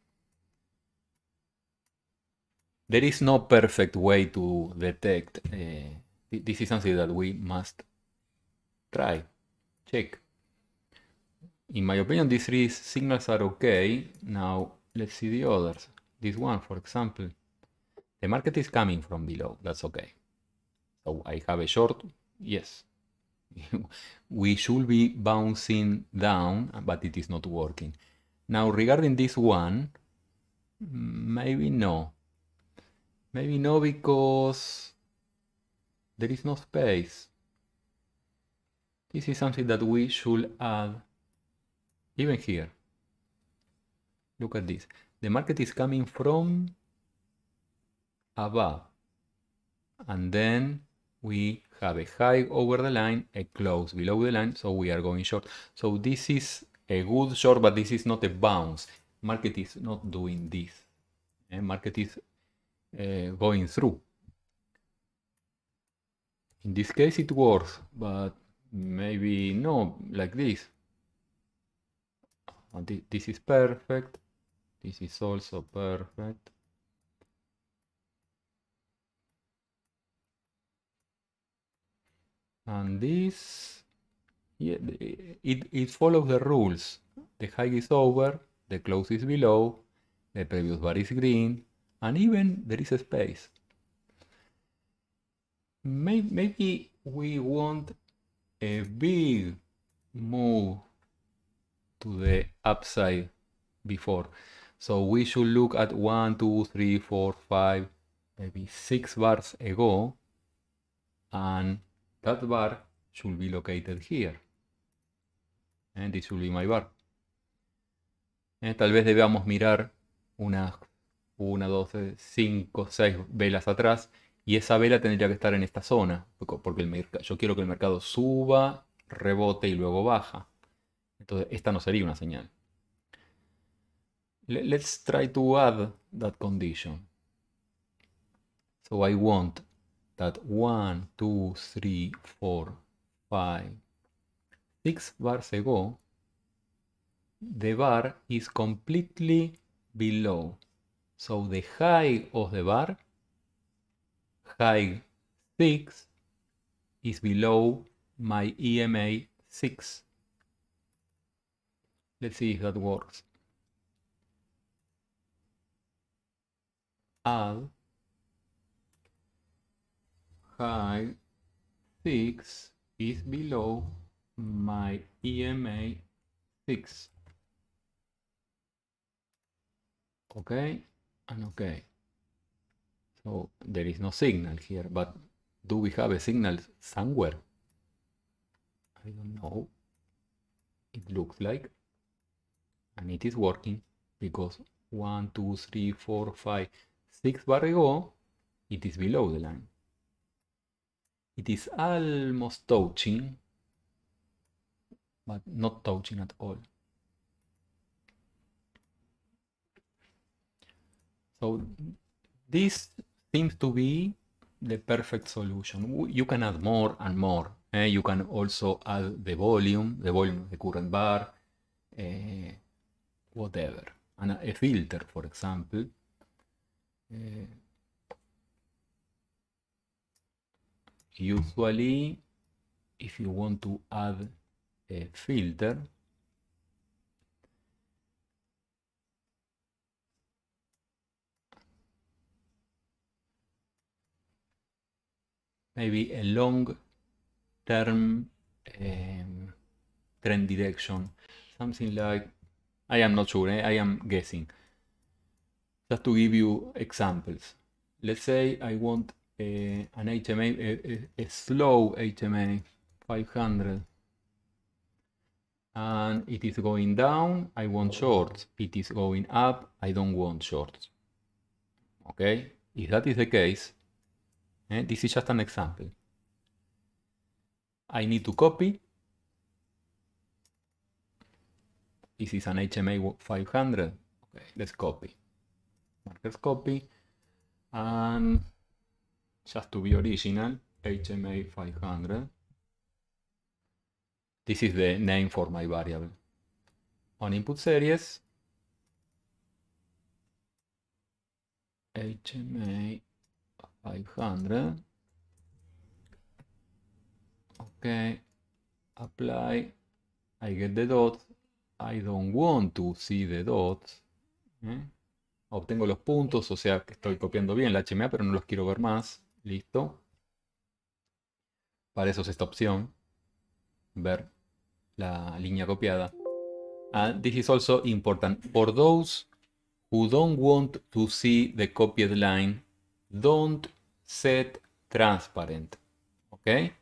There is no perfect way to detect. Uh, this is something that we must try. Check. In my opinion, these three signals are okay. Now let's see the others. This one, for example, the market is coming from below. That's okay. So I have a short. Yes. We should be bouncing down, but it is not working. Now regarding this one, maybe no. Maybe no, because there is no space. This is something that we should add even here. Look at this. The market is coming from above. And then we have a high over the line, a close below the line, so we are going short. So this is a good short, but this is not a bounce. Market is not doing this. And market is Uh, going through. In this case it works, but maybe no, like this. Th this is perfect. This is also perfect. And this, yeah, it, it follows the rules. The high is over, the close is below, the previous bar is green. And even there is a space. Maybe we want a big move to the upside before. So we should look at one, two, three, four, five, maybe six bars ago. And that bar should be located here. And this should be my bar. Eh, tal vez debamos mirar una... uno, dos, cinco, seis velas atrás, y esa vela tendría que estar en esta zona, porque el mercado, yo quiero que el mercado suba, rebote y luego baja. Entonces esta no sería una señal. Let's try to add that condition. So I want that one, two, three, four, five, six bars ago, the bar is completely below. So the high of the bar, high six, is below my E M A six. Let's see if that works. Add high six is below my E M A six. Okay. And okay, so there is no signal here, but do we have a signal somewhere? I don't know. It looks like, and it is working, because one, two, three, four, five, six bar ago, it is below the line. It is almost touching, but not touching at all. So this seems to be the perfect solution. You can add more and more. Eh? You can also add the volume, the volume of the current bar, eh, whatever. And a filter, for example. Eh, usually, if you want to add a filter, maybe a long term um, trend direction, something like, I am not sure, eh? I am guessing. Just to give you examples, let's say I want uh, an H M A, a, a, a slow H M A, five hundred, and it is going down, I want shorts. It is going up, I don't want shorts. Okay, if that is the case, eh, this is just an example. I need to copy. This is an H M A five hundred. Okay, let's copy. Markers copy. And just to be original, H M A five hundred. This is the name for my variable. On input series, H M A five hundred. Okay, apply. I get the dots. I don't want to see the dots. ¿Eh? Obtengo los puntos, o sea que estoy copiando bien la H M A, pero no los quiero ver más. Listo. Para eso es esta opción. Ver la línea copiada. And this is also important. For those who don't want to see the copied line, don't set transparent. Okay?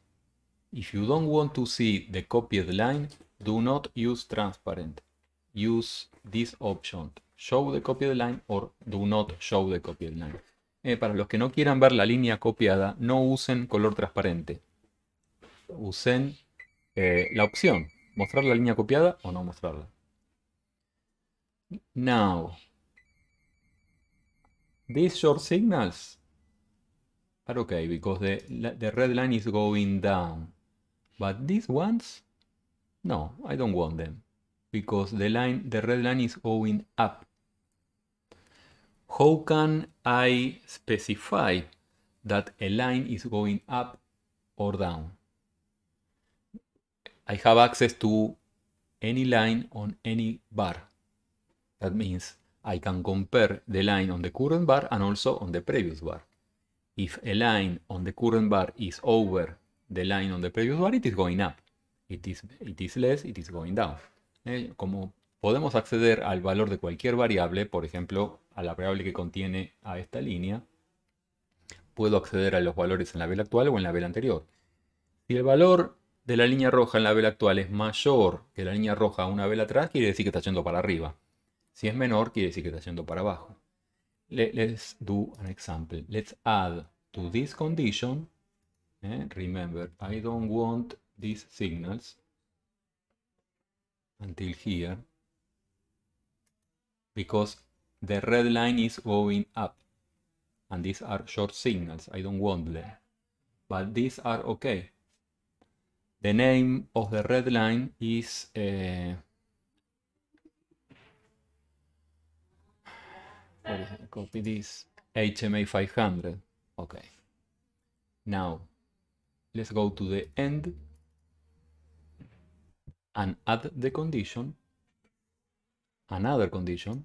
If you don't want to see the copied line, do not use transparent. Use this option. Show the copied line or do not show the copied line. Eh, para los que no quieran ver la línea copiada, no usen color transparente. Usen eh, la opción. Mostrar la línea copiada o no mostrarla. Now, these short signals are okay because the, the red line is going down. But these ones, no, I don't want them. Because the line, the red line is going up. How can I specify that a line is going up or down? I have access to any line on any bar. That means I can compare the line on the current bar and also on the previous bar. If a line on the current bar is over the line on the previous bar, it is going up. It is, it is less, it is going down. Eh, como podemos acceder al valor de cualquier variable, por ejemplo, a la variable que contiene a esta línea, puedo acceder a los valores en la vela actual o en la vela anterior. Si el valor de la línea roja en la vela actual es mayor que la línea roja a una vela atrás, quiere decir que está yendo para arriba. Si es menor, quiere decir que está yendo para abajo. Le, let's do an example. Let's add to this condition. Eh, remember, I don't want these signals. Until here, because the red line is going up and these are short signals, I don't want them, but these are okay. The name of the red line is uh, copy this, H M A five hundred. Okay, now let's go to the end and add the condition, another condition,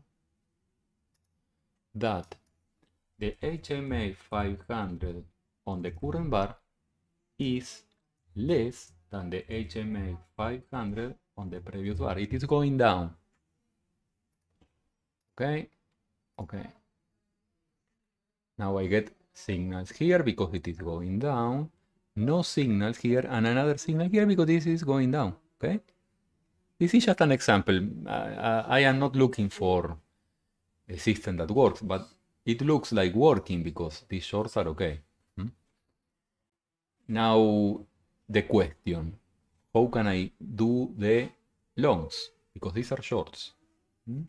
that the H M A five hundred on the current bar is less than the H M A five hundred on the previous bar. It is going down. Okay, okay. Now I get signals here because it is going down, no signals here, and another signal here because this is going down. Okay. This is just an example. I, I am not looking for a system that works, but it looks like working because these shorts are okay. Hmm? Now, the question, how can I do the longs? Because these are shorts. Hmm?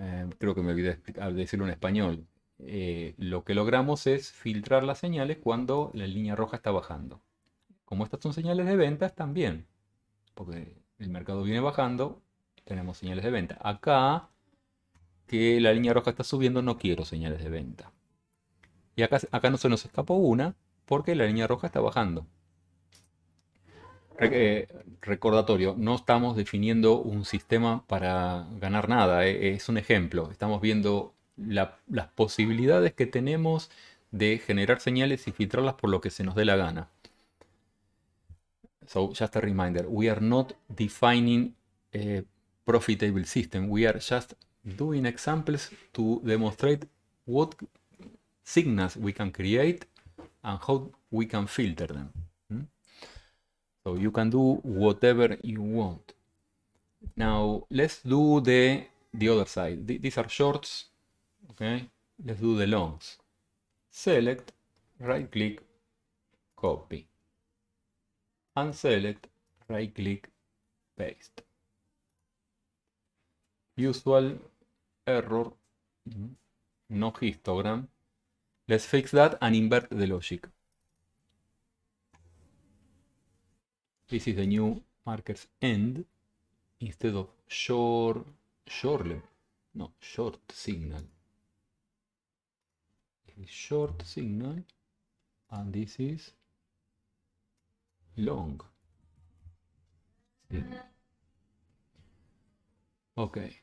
Eh, creo que me olvidé de decirlo en español. Eh, lo que logramos es filtrar las señales cuando la línea roja está bajando. Como estas son señales de ventas, también. Porque el mercado viene bajando, tenemos señales de venta. Acá, que la línea roja está subiendo, no quiero señales de venta. Y acá, acá no se nos escapó una, porque la línea roja está bajando. Eh, recordatorio, no estamos definiendo un sistema para ganar nada, eh, es un ejemplo. Estamos viendo la, las posibilidades que tenemos de generar señales y filtrarlas por lo que se nos dé la gana. So just a reminder, we are not defining a profitable system. We are just doing examples to demonstrate what signals we can create and how we can filter them. So you can do whatever you want. Now let's do the the other side. These are shorts. Okay, let's do the longs. Select, right click, copy. Unselect, right click, paste. Usual error, no histogram. Let's fix that and invert the logic. This is the new markers end. Instead of short, short, no, short signal. This is short signal, and this is long. Mm. Okay.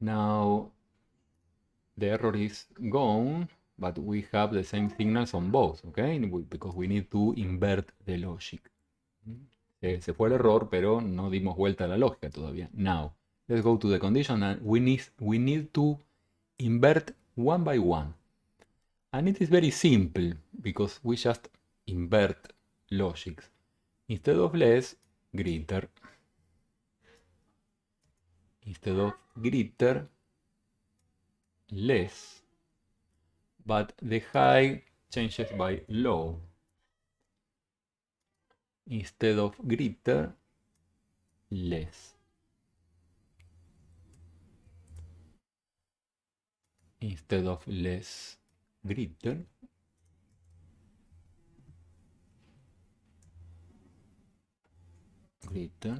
Now the error is gone, but we have the same signals on both, okay? Because we need to invert the logic. Eh, se fue el error, pero no dimos vuelta a la lógica todavía. Now, let's go to the condition and we need, we need to invert one by one. And it is very simple because we just invert logics. Instead of less, greater. Instead of greater, less, but the high changes by low. Instead of greater, less. Instead of less, greater. Greater.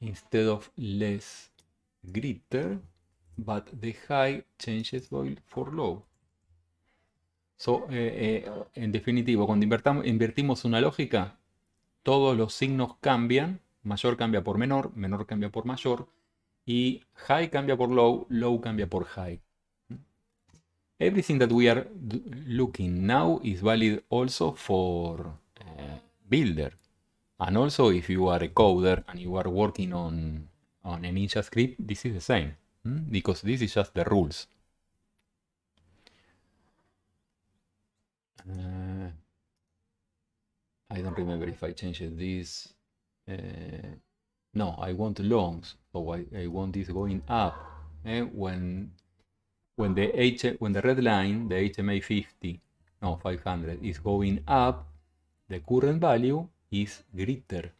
Instead of less, greater, but the high changes for low. So, eh, eh, en definitivo, cuando invertimos una lógica, todos los signos cambian. Mayor cambia por menor, menor cambia por mayor, y high cambia por low, low cambia por high. Everything that we are looking now is valid also for uh, builder. And also if you are a coder and you are working on on a Ninja script, this is the same, because this is just the rules. Uh, I don't remember if I changed this. Uh, no, I want longs, so I, I want this going up. Eh? When when the H when the red line, the H M A fifty, no five hundred, is going up, the current value is greater,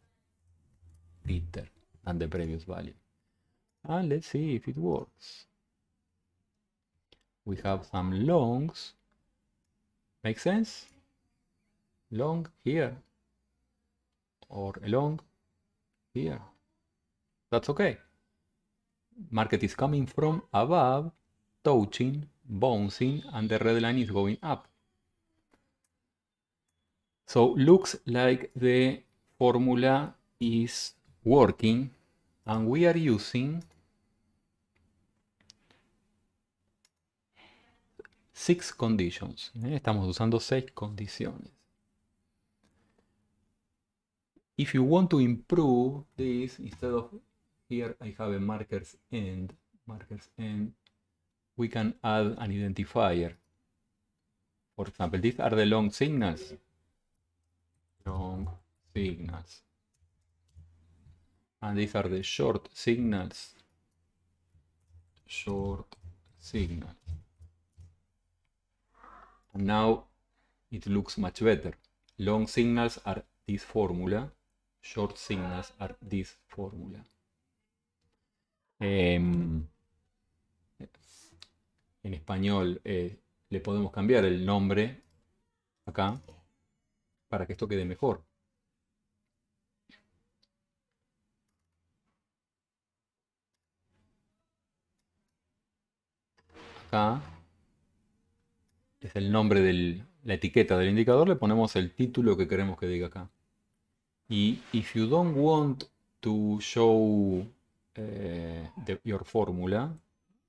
greater than the previous value. And let's see if it works. We have some longs. Make sense? Long here or long here. That's okay. Market is coming from above, touching, bouncing, and the red line is going up. So looks like the formula is working, and we are using six conditions. ¿eh? Estamos usando seis condiciones. If you want to improve this, instead of here I have a markers end, markers end, we can add an identifier. For example, these are the long signals. Long signals. And these are the short signals. Short signals. And now it looks much better. Long signals are this formula. Short signals are this formula. Eh, en español eh, le podemos cambiar el nombre acá para que esto quede mejor. Acá es el nombre de la etiqueta del indicador, le ponemos el título que queremos que diga acá. Y if you don't want to show eh, the, your formula,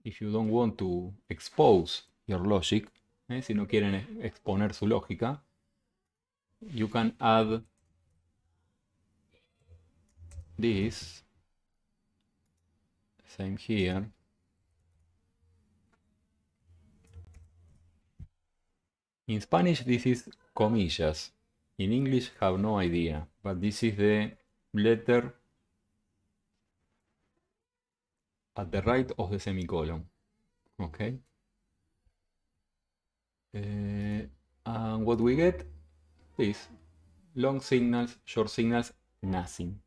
if you don't want to expose your logic, eh, si no quieren exponer su lógica, you can add this, same here. In Spanish this is comillas, in English have no idea, but this is the letter at the right of the semicolon, okay? Uh, and what we get is long signals, short signals, nothing.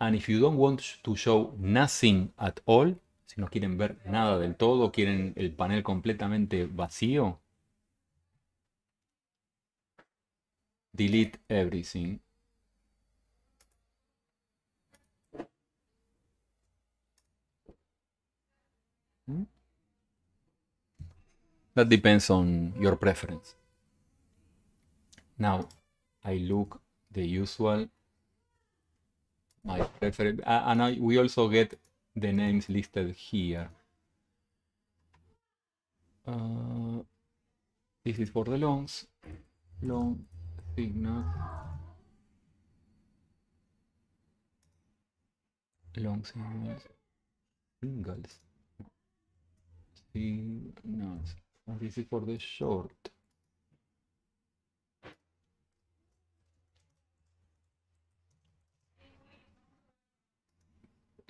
And if you don't want to show nothing at all, si no quieren ver nada del todo, quieren el panel completamente vacío, delete everything. ¿Mm? That depends on your preference. Now, I look the usual, my preference, and I, we also get the names listed here. Uh, this is for the longs, long signal, long signals, singles, signals, and this is for the short.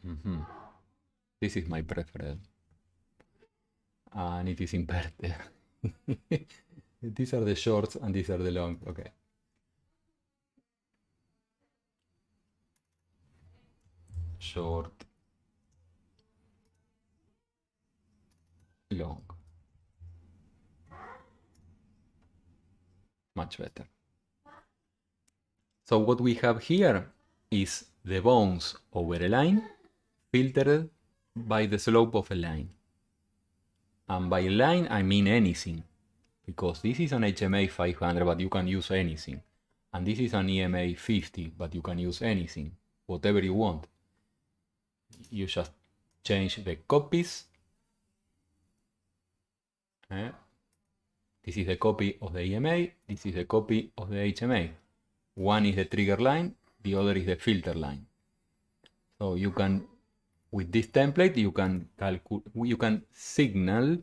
Mm-hmm. This is my preference, and it is inverted. These are the shorts and these are the long. Okay. Short. Long. Much better. So what we have here is the bounds over a line, filtered by the slope of a line. And by line I mean anything, because this is an H M A five hundred, but you can use anything, and this is an E M A fifty, but you can use anything, whatever you want. You just change the copies. Okay. This is the copy of the E M A, this is the copy of the H M A. One is the trigger line, the other is the filter line. So you can, with this template, you can calculate, you can signal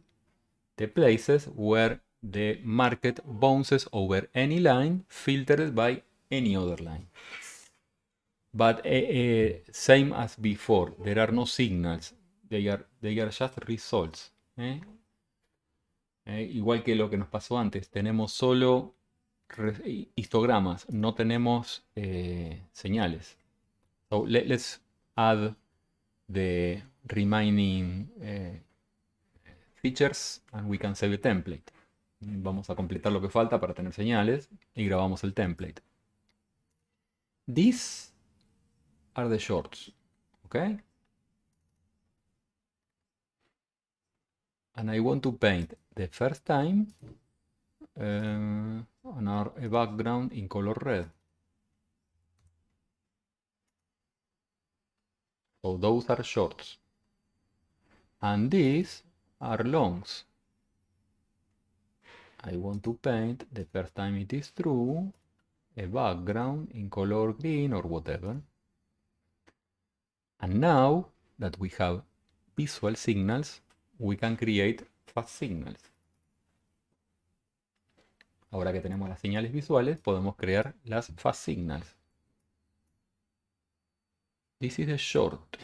the places where the market bounces over any line filtered by any other line. But uh, same as before, there are no signals, they are, they are just results. ¿Eh? Eh, igual que lo que nos pasó antes, tenemos solo histogramas, no tenemos eh, señales. So let, let's add the remaining uh, features and we can save a template. Vamos a completar lo que falta para tener señales y grabamos el template. These are the shorts, okay? And I want to paint the first time uh, on our a background in color red. So those are shorts, and these are longs. I want to paint, the first time it is true, a background in color green or whatever. And now that we have visual signals, we can create fast signals. Ahora que tenemos las señales visuales, podemos crear las fast signals. This is a short.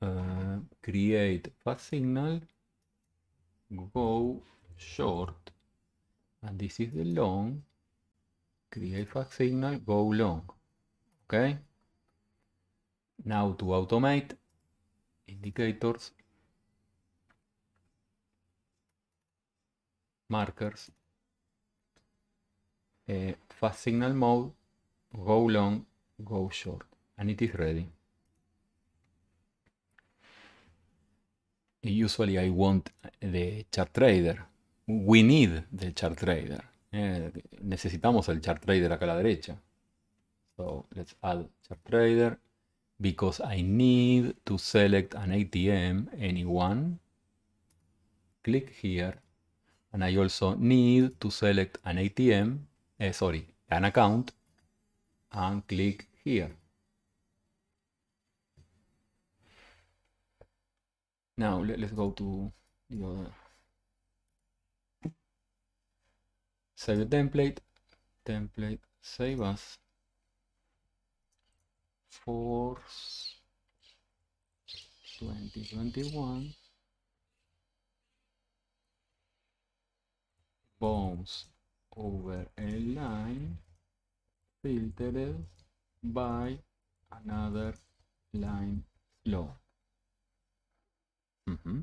Uh, create fast signal. Go short. And this is the long. Create fast signal. Go long. Okay. Now to automate indicators. Markers. Uh, fast signal mode. Go long. Go short. And it is ready. Usually I want the Chart Trader. We need the Chart Trader. Eh, necesitamos el Chart Trader acá a la derecha. So let's add Chart Trader. Because I need to select an A T M, anyone. Click here. And I also need to select an A T M, eh, sorry, an account, and click here. Now let's go to your save a template, template, save as for twenty twenty-one. Bones over a line filtered by another line flow. Mm-hmm.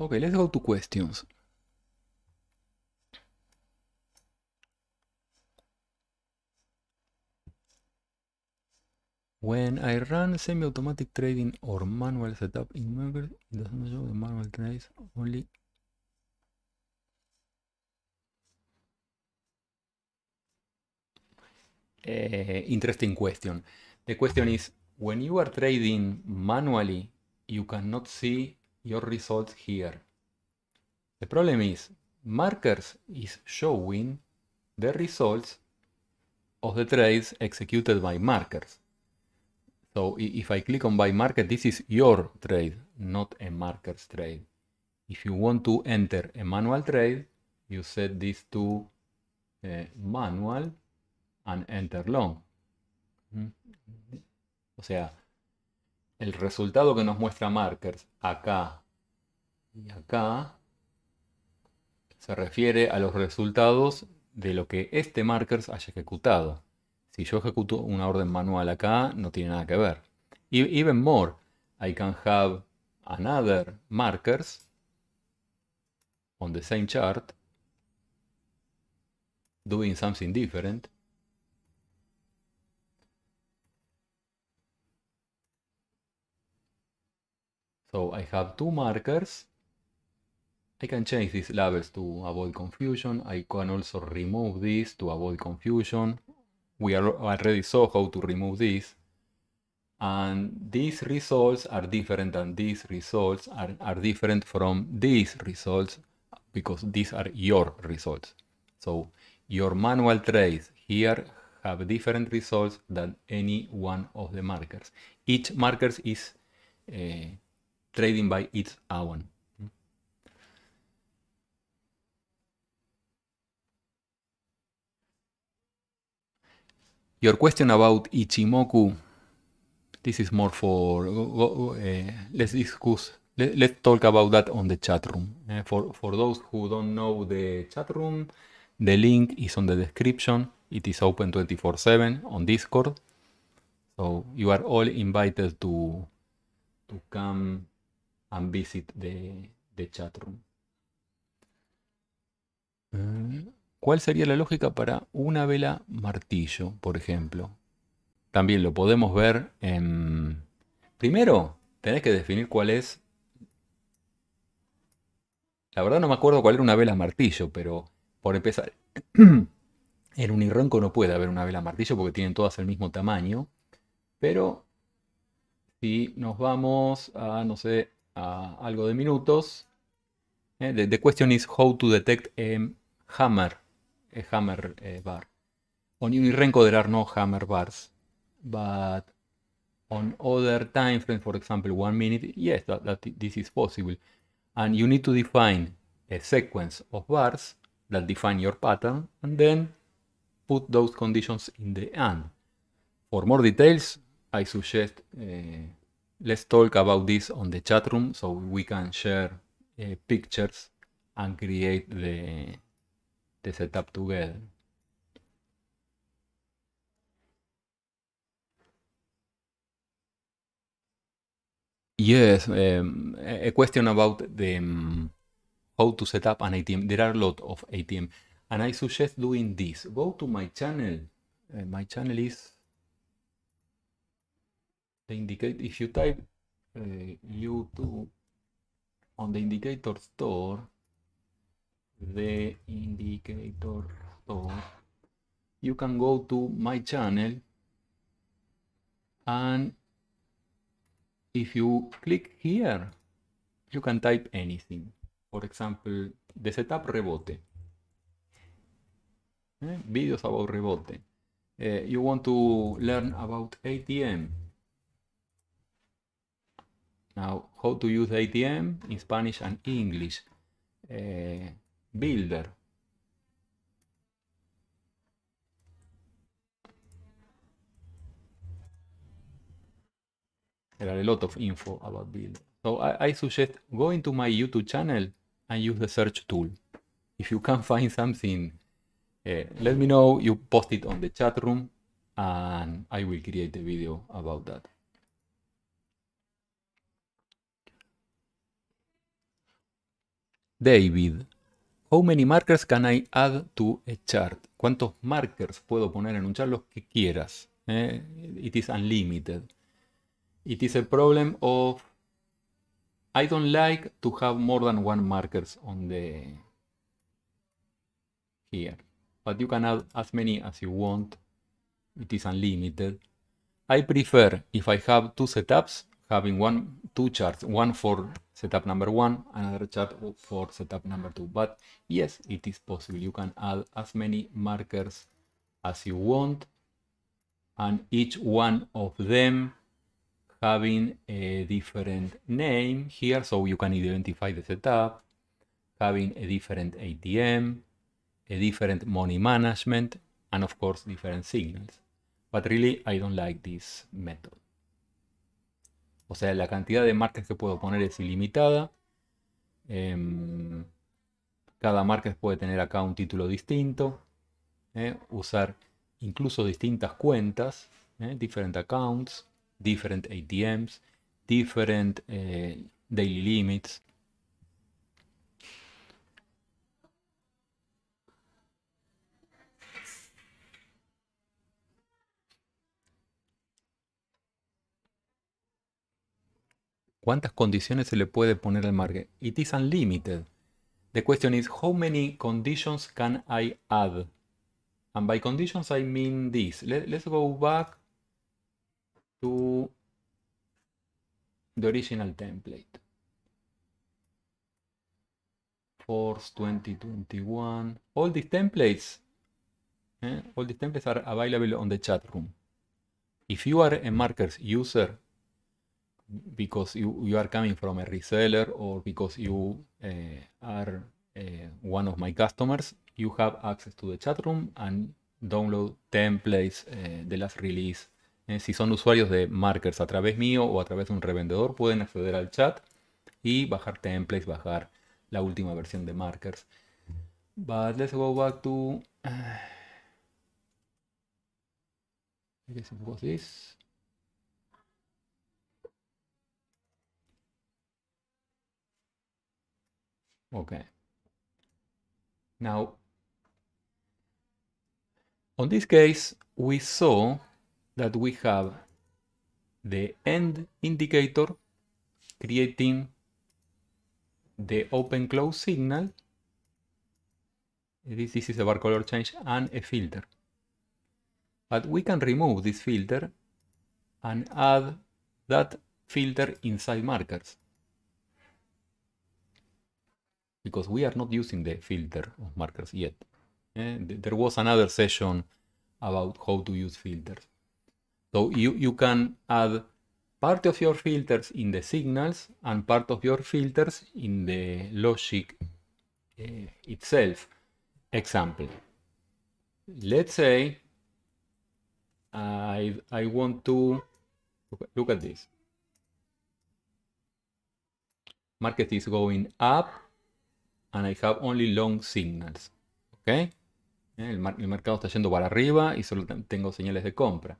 Okay, let's go to questions. When I run semi-automatic trading or manual setup in Markers, it doesn't show the manual trades only. Uh, interesting question. The question is, when you are trading manually, you cannot see your results here. The problem is, Markers is showing the results of the trades executed by Markers. So if I click on buy market, this is your trade, not a Markers trade. If you want to enter a manual trade, you set this to uh, manual and enter long. O sea, el resultado que nos muestra Markers acá y acá se refiere a los resultados de lo que este Markers haya ejecutado. Si yo ejecuto una orden manual acá, no tiene nada que ver. Even more, I can have another Markers on the same chart doing something different. So I have two Markers. I can change these labels to avoid confusion. I can also remove this to avoid confusion. We already saw how to remove this. And these results are different and these results are, are different from these results because these are your results. So your manual trades here have different results than any one of the Markers. Each Markers is uh, trading by its own. Your question about Ichimoku, this is more for, uh, let's discuss, let, let's talk about that on the chat room. Uh, for, for those who don't know the chat room, the link is on the description. It is open twenty-four seven on Discord. So you are all invited to, to come and visit the, the chat room. Mm. ¿Cuál sería la lógica para una vela martillo, por ejemplo? También lo podemos ver en... Primero, tenés que definir cuál es... La verdad no me acuerdo cuál era una vela martillo, pero por empezar... En un Renko no puede haber una vela martillo porque tienen todas el mismo tamaño. Pero si nos vamos a, no sé, a algo de minutos... Eh, the, the question is how to detect... Um, Hammer, a hammer uh, bar. On Renko there are no hammer bars, but on other time frames, for example, one minute, yes, that, that this is possible. And you need to define a sequence of bars that define your pattern, and then put those conditions in the AND. For more details, I suggest uh, let's talk about this on the chat room so we can share uh, pictures and create the the setup together. Yes, um, a question about the um, how to set up an A T M. There are a lot of A T M, and I suggest doing this. Go to my channel. Uh, my channel is the Indicator. If you type uh, YouTube on the Indicator Store. The Indicator Store. You can go to my channel, and if you click here, you can type anything. For example, the setup rebote. Eh? Videos about rebote. Uh, you want to learn about A T M. Now, how to use A T M in Spanish and English. Uh, builder. There are a lot of info about builder. So I, I suggest going to my YouTube channel and use the search tool. If you can find something, uh, let me know, you post it on the chat room and I will create a video about that. David, how many markers can I add to a chart? ¿Cuántos markers puedo poner en un chart? Los que quieras. Eh? It is unlimited. It is a problem of I don't like to have more than one markers on the here, but you can add as many as you want. It is unlimited. I prefer, if I have two setups, having one two charts, one for setup number one, another chart for setup number two. But yes, it is possible. You can add as many markers as you want, and each one of them having a different name here, so you can identify the setup, having a different A T M, a different money management, and of course different signals. But really, I don't like this method. O sea, la cantidad de markers que puedo poner es ilimitada. Eh, cada marker puede tener acá un título distinto. Eh, usar incluso distintas cuentas, eh, different accounts, different A T Ms, different uh, daily limits. ¿Cuántas condiciones se le puede poner al marker? It is unlimited. The question is, how many conditions can I add? And by conditions I mean this. Let, let's go back to the original template. Force twenty twenty-one. All these templates, eh, all these templates are available on the chat room. If you are a markers user, because you, you are coming from a reseller or because you uh, are uh, one of my customers, you have access to the chat room and download templates, uh, the last release. Si son usuarios de markers a través mío o a través de un revendedor, pueden acceder al chat y bajar templates, bajar la última versión de markers. But let's go back to... I guess it was this. Okay. Now, on this case, we saw that we have the end indicator creating the open close signal. This, this is a bar color change and a filter. But we can remove this filter and add that filter inside markers, because we are not using the filter of markers yet. And there was another session about how to use filters. So you, you can add part of your filters in the signals and part of your filters in the logic uh, itself. Example. Let's say I, I want to look at this. Market is going up and I have only long signals. Okay. El, mar, el mercado está yendo para arriba y solo tengo señales de compra.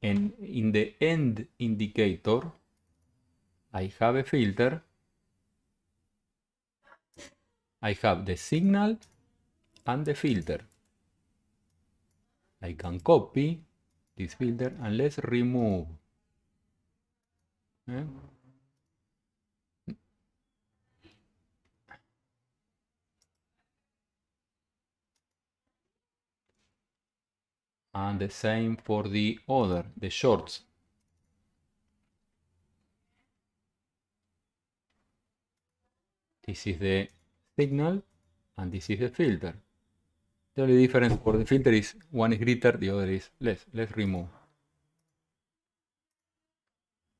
And in the end indicator, I have a filter. I have the signal and the filter. I can copy this filter and let's remove. Okay. And the same for the other, the shorts. This is the signal and this is the filter. The only difference for the filter is one is greater, the other is less. Let's remove.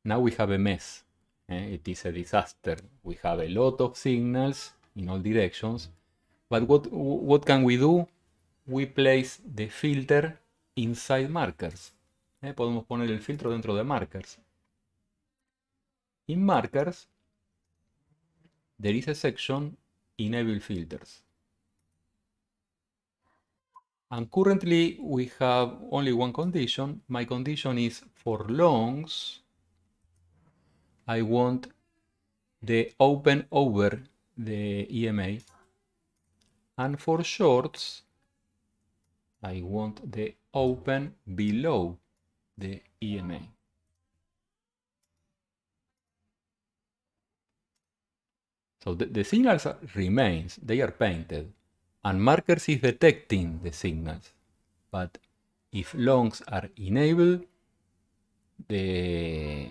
Now we have a mess. Eh? It is a disaster. We have a lot of signals in all directions. But what, what can we do? We place the filter inside markers. Eh? Podemos poner el filtro dentro de markers. In markers, there is a section enable filters. And currently we have only one condition. My condition is for longs. I want the open over the E M A. And for shorts, I want the open below the E M A. So the, the signals are, remains, they are painted. And markers is detecting the signals. But if longs are enabled, the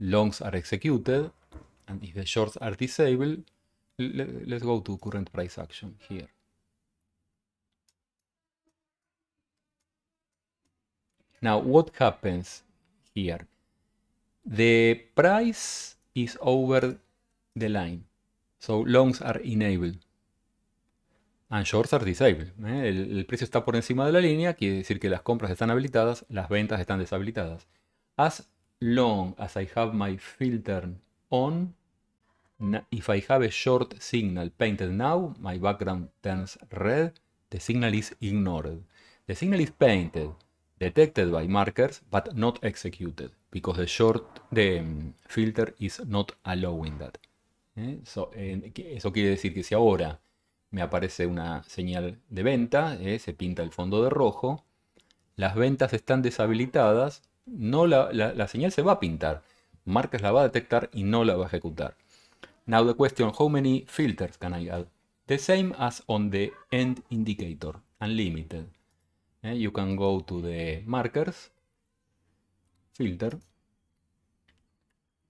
longs are executed. And if the shorts are disabled, let, let's go to current price action here. Now what happens here? The price is over the line. So longs are enabled. And shorts are disabled. ¿eh? El, el precio está por encima de la línea, quiere decir que las compras están habilitadas, las ventas están deshabilitadas. As long as I have my filter on, if I have a short signal painted now, my background turns red, the signal is ignored. The signal is painted, detected by markers, but not executed, because the short, the filter is not allowing that. ¿Eh? So, eh, eso quiere decir que si ahora me aparece una señal de venta, eh, se pinta el fondo de rojo, las ventas están deshabilitadas, no la, la, la señal se va a pintar, markers la va a detectar y no la va a ejecutar. Now the question, how many filters can I add? The same as on the end indicator, unlimited. Eh, you can go to the markers, filter.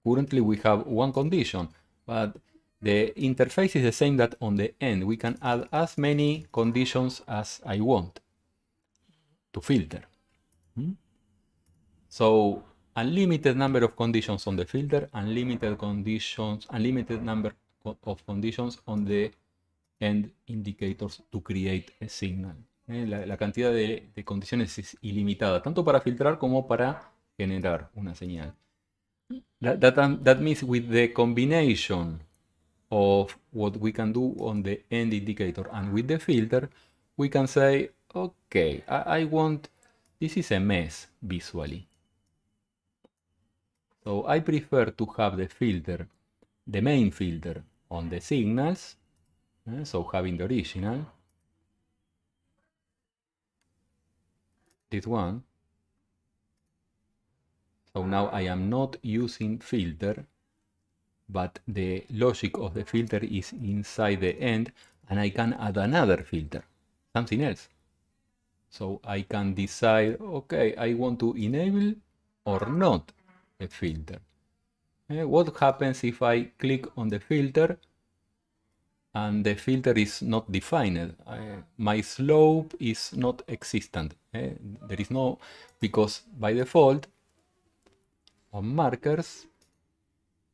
Currently we have one condition, but the interface is the same that on the end. We can add as many conditions as I want to filter. Hmm? So unlimited number of conditions on the filter, unlimited conditions, unlimited number of conditions on the end indicators to create a signal. ¿Eh? La, la cantidad de, de condiciones es ilimitada, tanto para filtrar como para generar una señal. That, that, that means with the combination of what we can do on the end indicator and with the filter, we can say, okay, I, I want, this is a mess visually. So I prefer to have the filter, the main filter on the signals, eh, so having the original, this one. So now I am not using filter, but the logic of the filter is inside the end, and I can add another filter, something else. So I can decide, okay, I want to enable or not a filter. Okay, what happens if I click on the filter and the filter is not defined? I, my slope is not existent. Okay? There is no, because by default, on markers,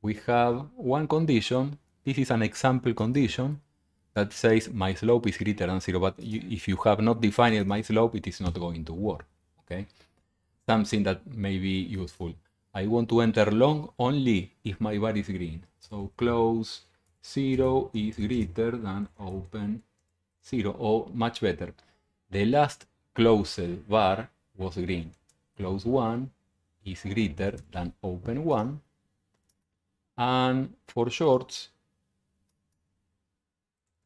we have one condition. This is an example condition that says my slope is greater than zero, but you, if you have not defined my slope, it is not going to work. Okay, something that may be useful. I want to enter long only if my bar is green. So close zero is greater than open zero, or much better. The last closed bar was green. Close one is greater than open one. And for shorts,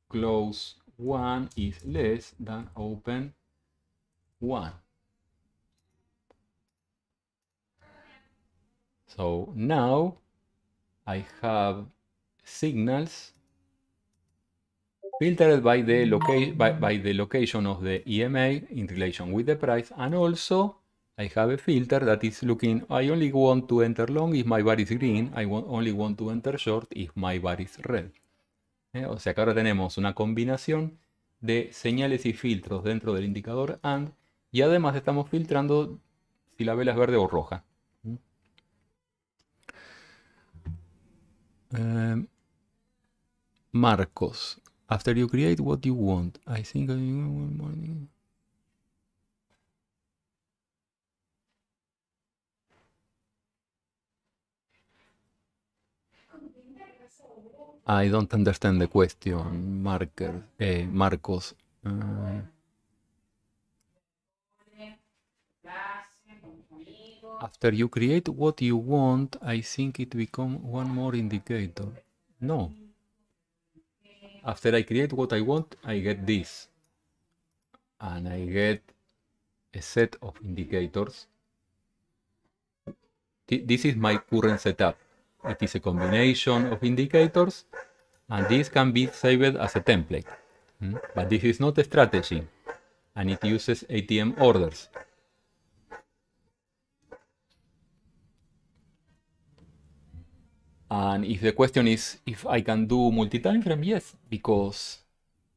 close one is less than open one. So now I have signals filtered by the location by, by the location of the E M A in relation with the price, and also I have a filter that is looking, I only want to enter long if my bar is green, I want, only want to enter short if my bar is red. ¿Eh? O sea que ahora tenemos una combinación de señales y filtros dentro del indicador A N D, y además estamos filtrando si la vela es verde o roja. ¿Mm? Eh, Marcos, after you create what you want, I think I will one morning. I don't understand the question, Marker, eh, Marcos. Uh, after you create what you want, I think it becomes one more indicator. No. After I create what I want, I get this. And I get a set of indicators. This is my current setup. It is a combination of indicators, and this can be saved as a template. Mm? But this is not a strategy, and it uses A T M orders. And if the question is if I can do multi-time frame, yes, because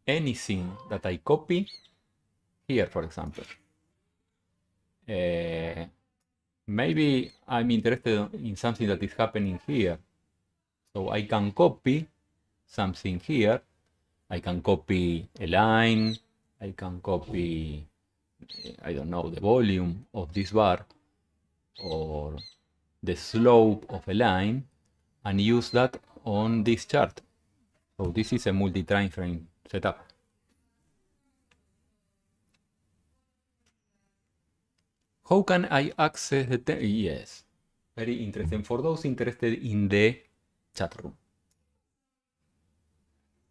anything that I copy, here for example, uh, maybe I'm interested in something that is happening here. So I can copy something here. I can copy a line. I can copy, I don't know, the volume of this bar or the slope of a line and use that on this chart. So this is a multi-time frame setup. How can I access the template? Yes, very interesting for those interested in the chat room.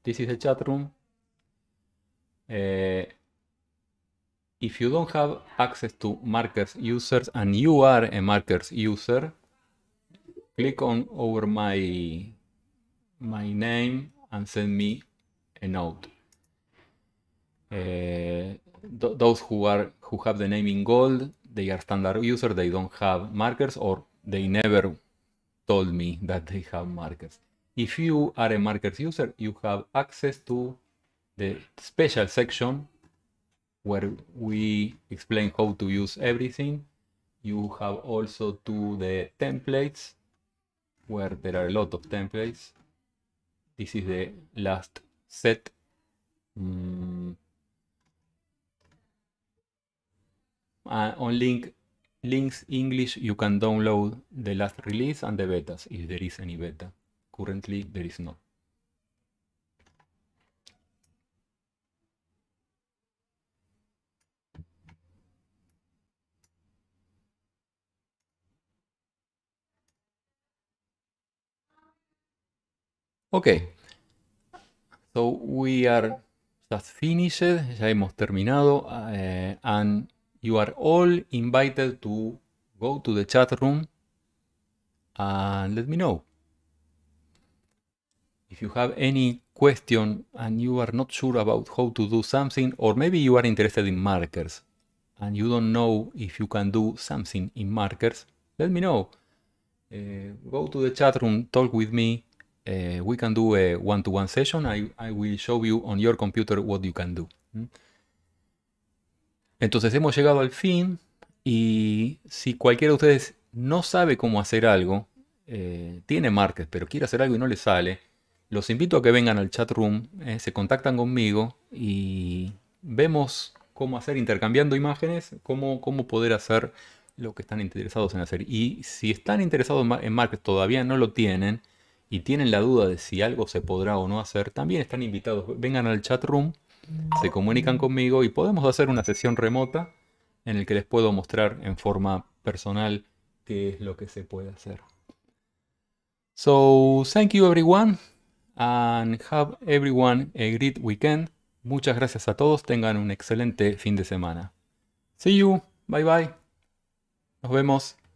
This is the chat room. Uh, if you don't have access to Markers users and you are a Markers user, click on over my, my name and send me a note. Uh, th those who are who have the name in gold, they are standard users, they don't have Markers, or they never told me that they have Markers. If you are a Markers user, you have access to the special section where we explain how to use everything. You have also to the templates, where there are a lot of templates. This is the last set. Mm. Uh, on link, links English, you can download the last release and the betas, if there is any beta. Currently, there is not. Okay, so we are just finished, ya hemos terminado, uh, and you are all invited to go to the chat room and let me know. If you have any question and you are not sure about how to do something, or maybe you are interested in Markers and you don't know if you can do something in Markers, let me know. Uh, go to the chat room, talk with me. Uh, we can do a one-to-one session. I, I will show you on your computer what you can do. Entonces hemos llegado al fin, y si cualquiera de ustedes no sabe cómo hacer algo, eh, tiene Markers pero quiere hacer algo y no le sale, los invito a que vengan al chat room, eh, se contactan conmigo y vemos cómo hacer intercambiando imágenes, cómo, cómo poder hacer lo que están interesados en hacer. Y si están interesados en Markers, todavía no lo tienen y tienen la duda de si algo se podrá o no hacer, también están invitados, vengan al chat room. Se comunican conmigo y podemos hacer una sesión remota en la que les puedo mostrar en forma personal qué es lo que se puede hacer. So, thank you everyone and have everyone a great weekend. Muchas gracias a todos. Tengan un excelente fin de semana. See you. Bye bye. Nos vemos.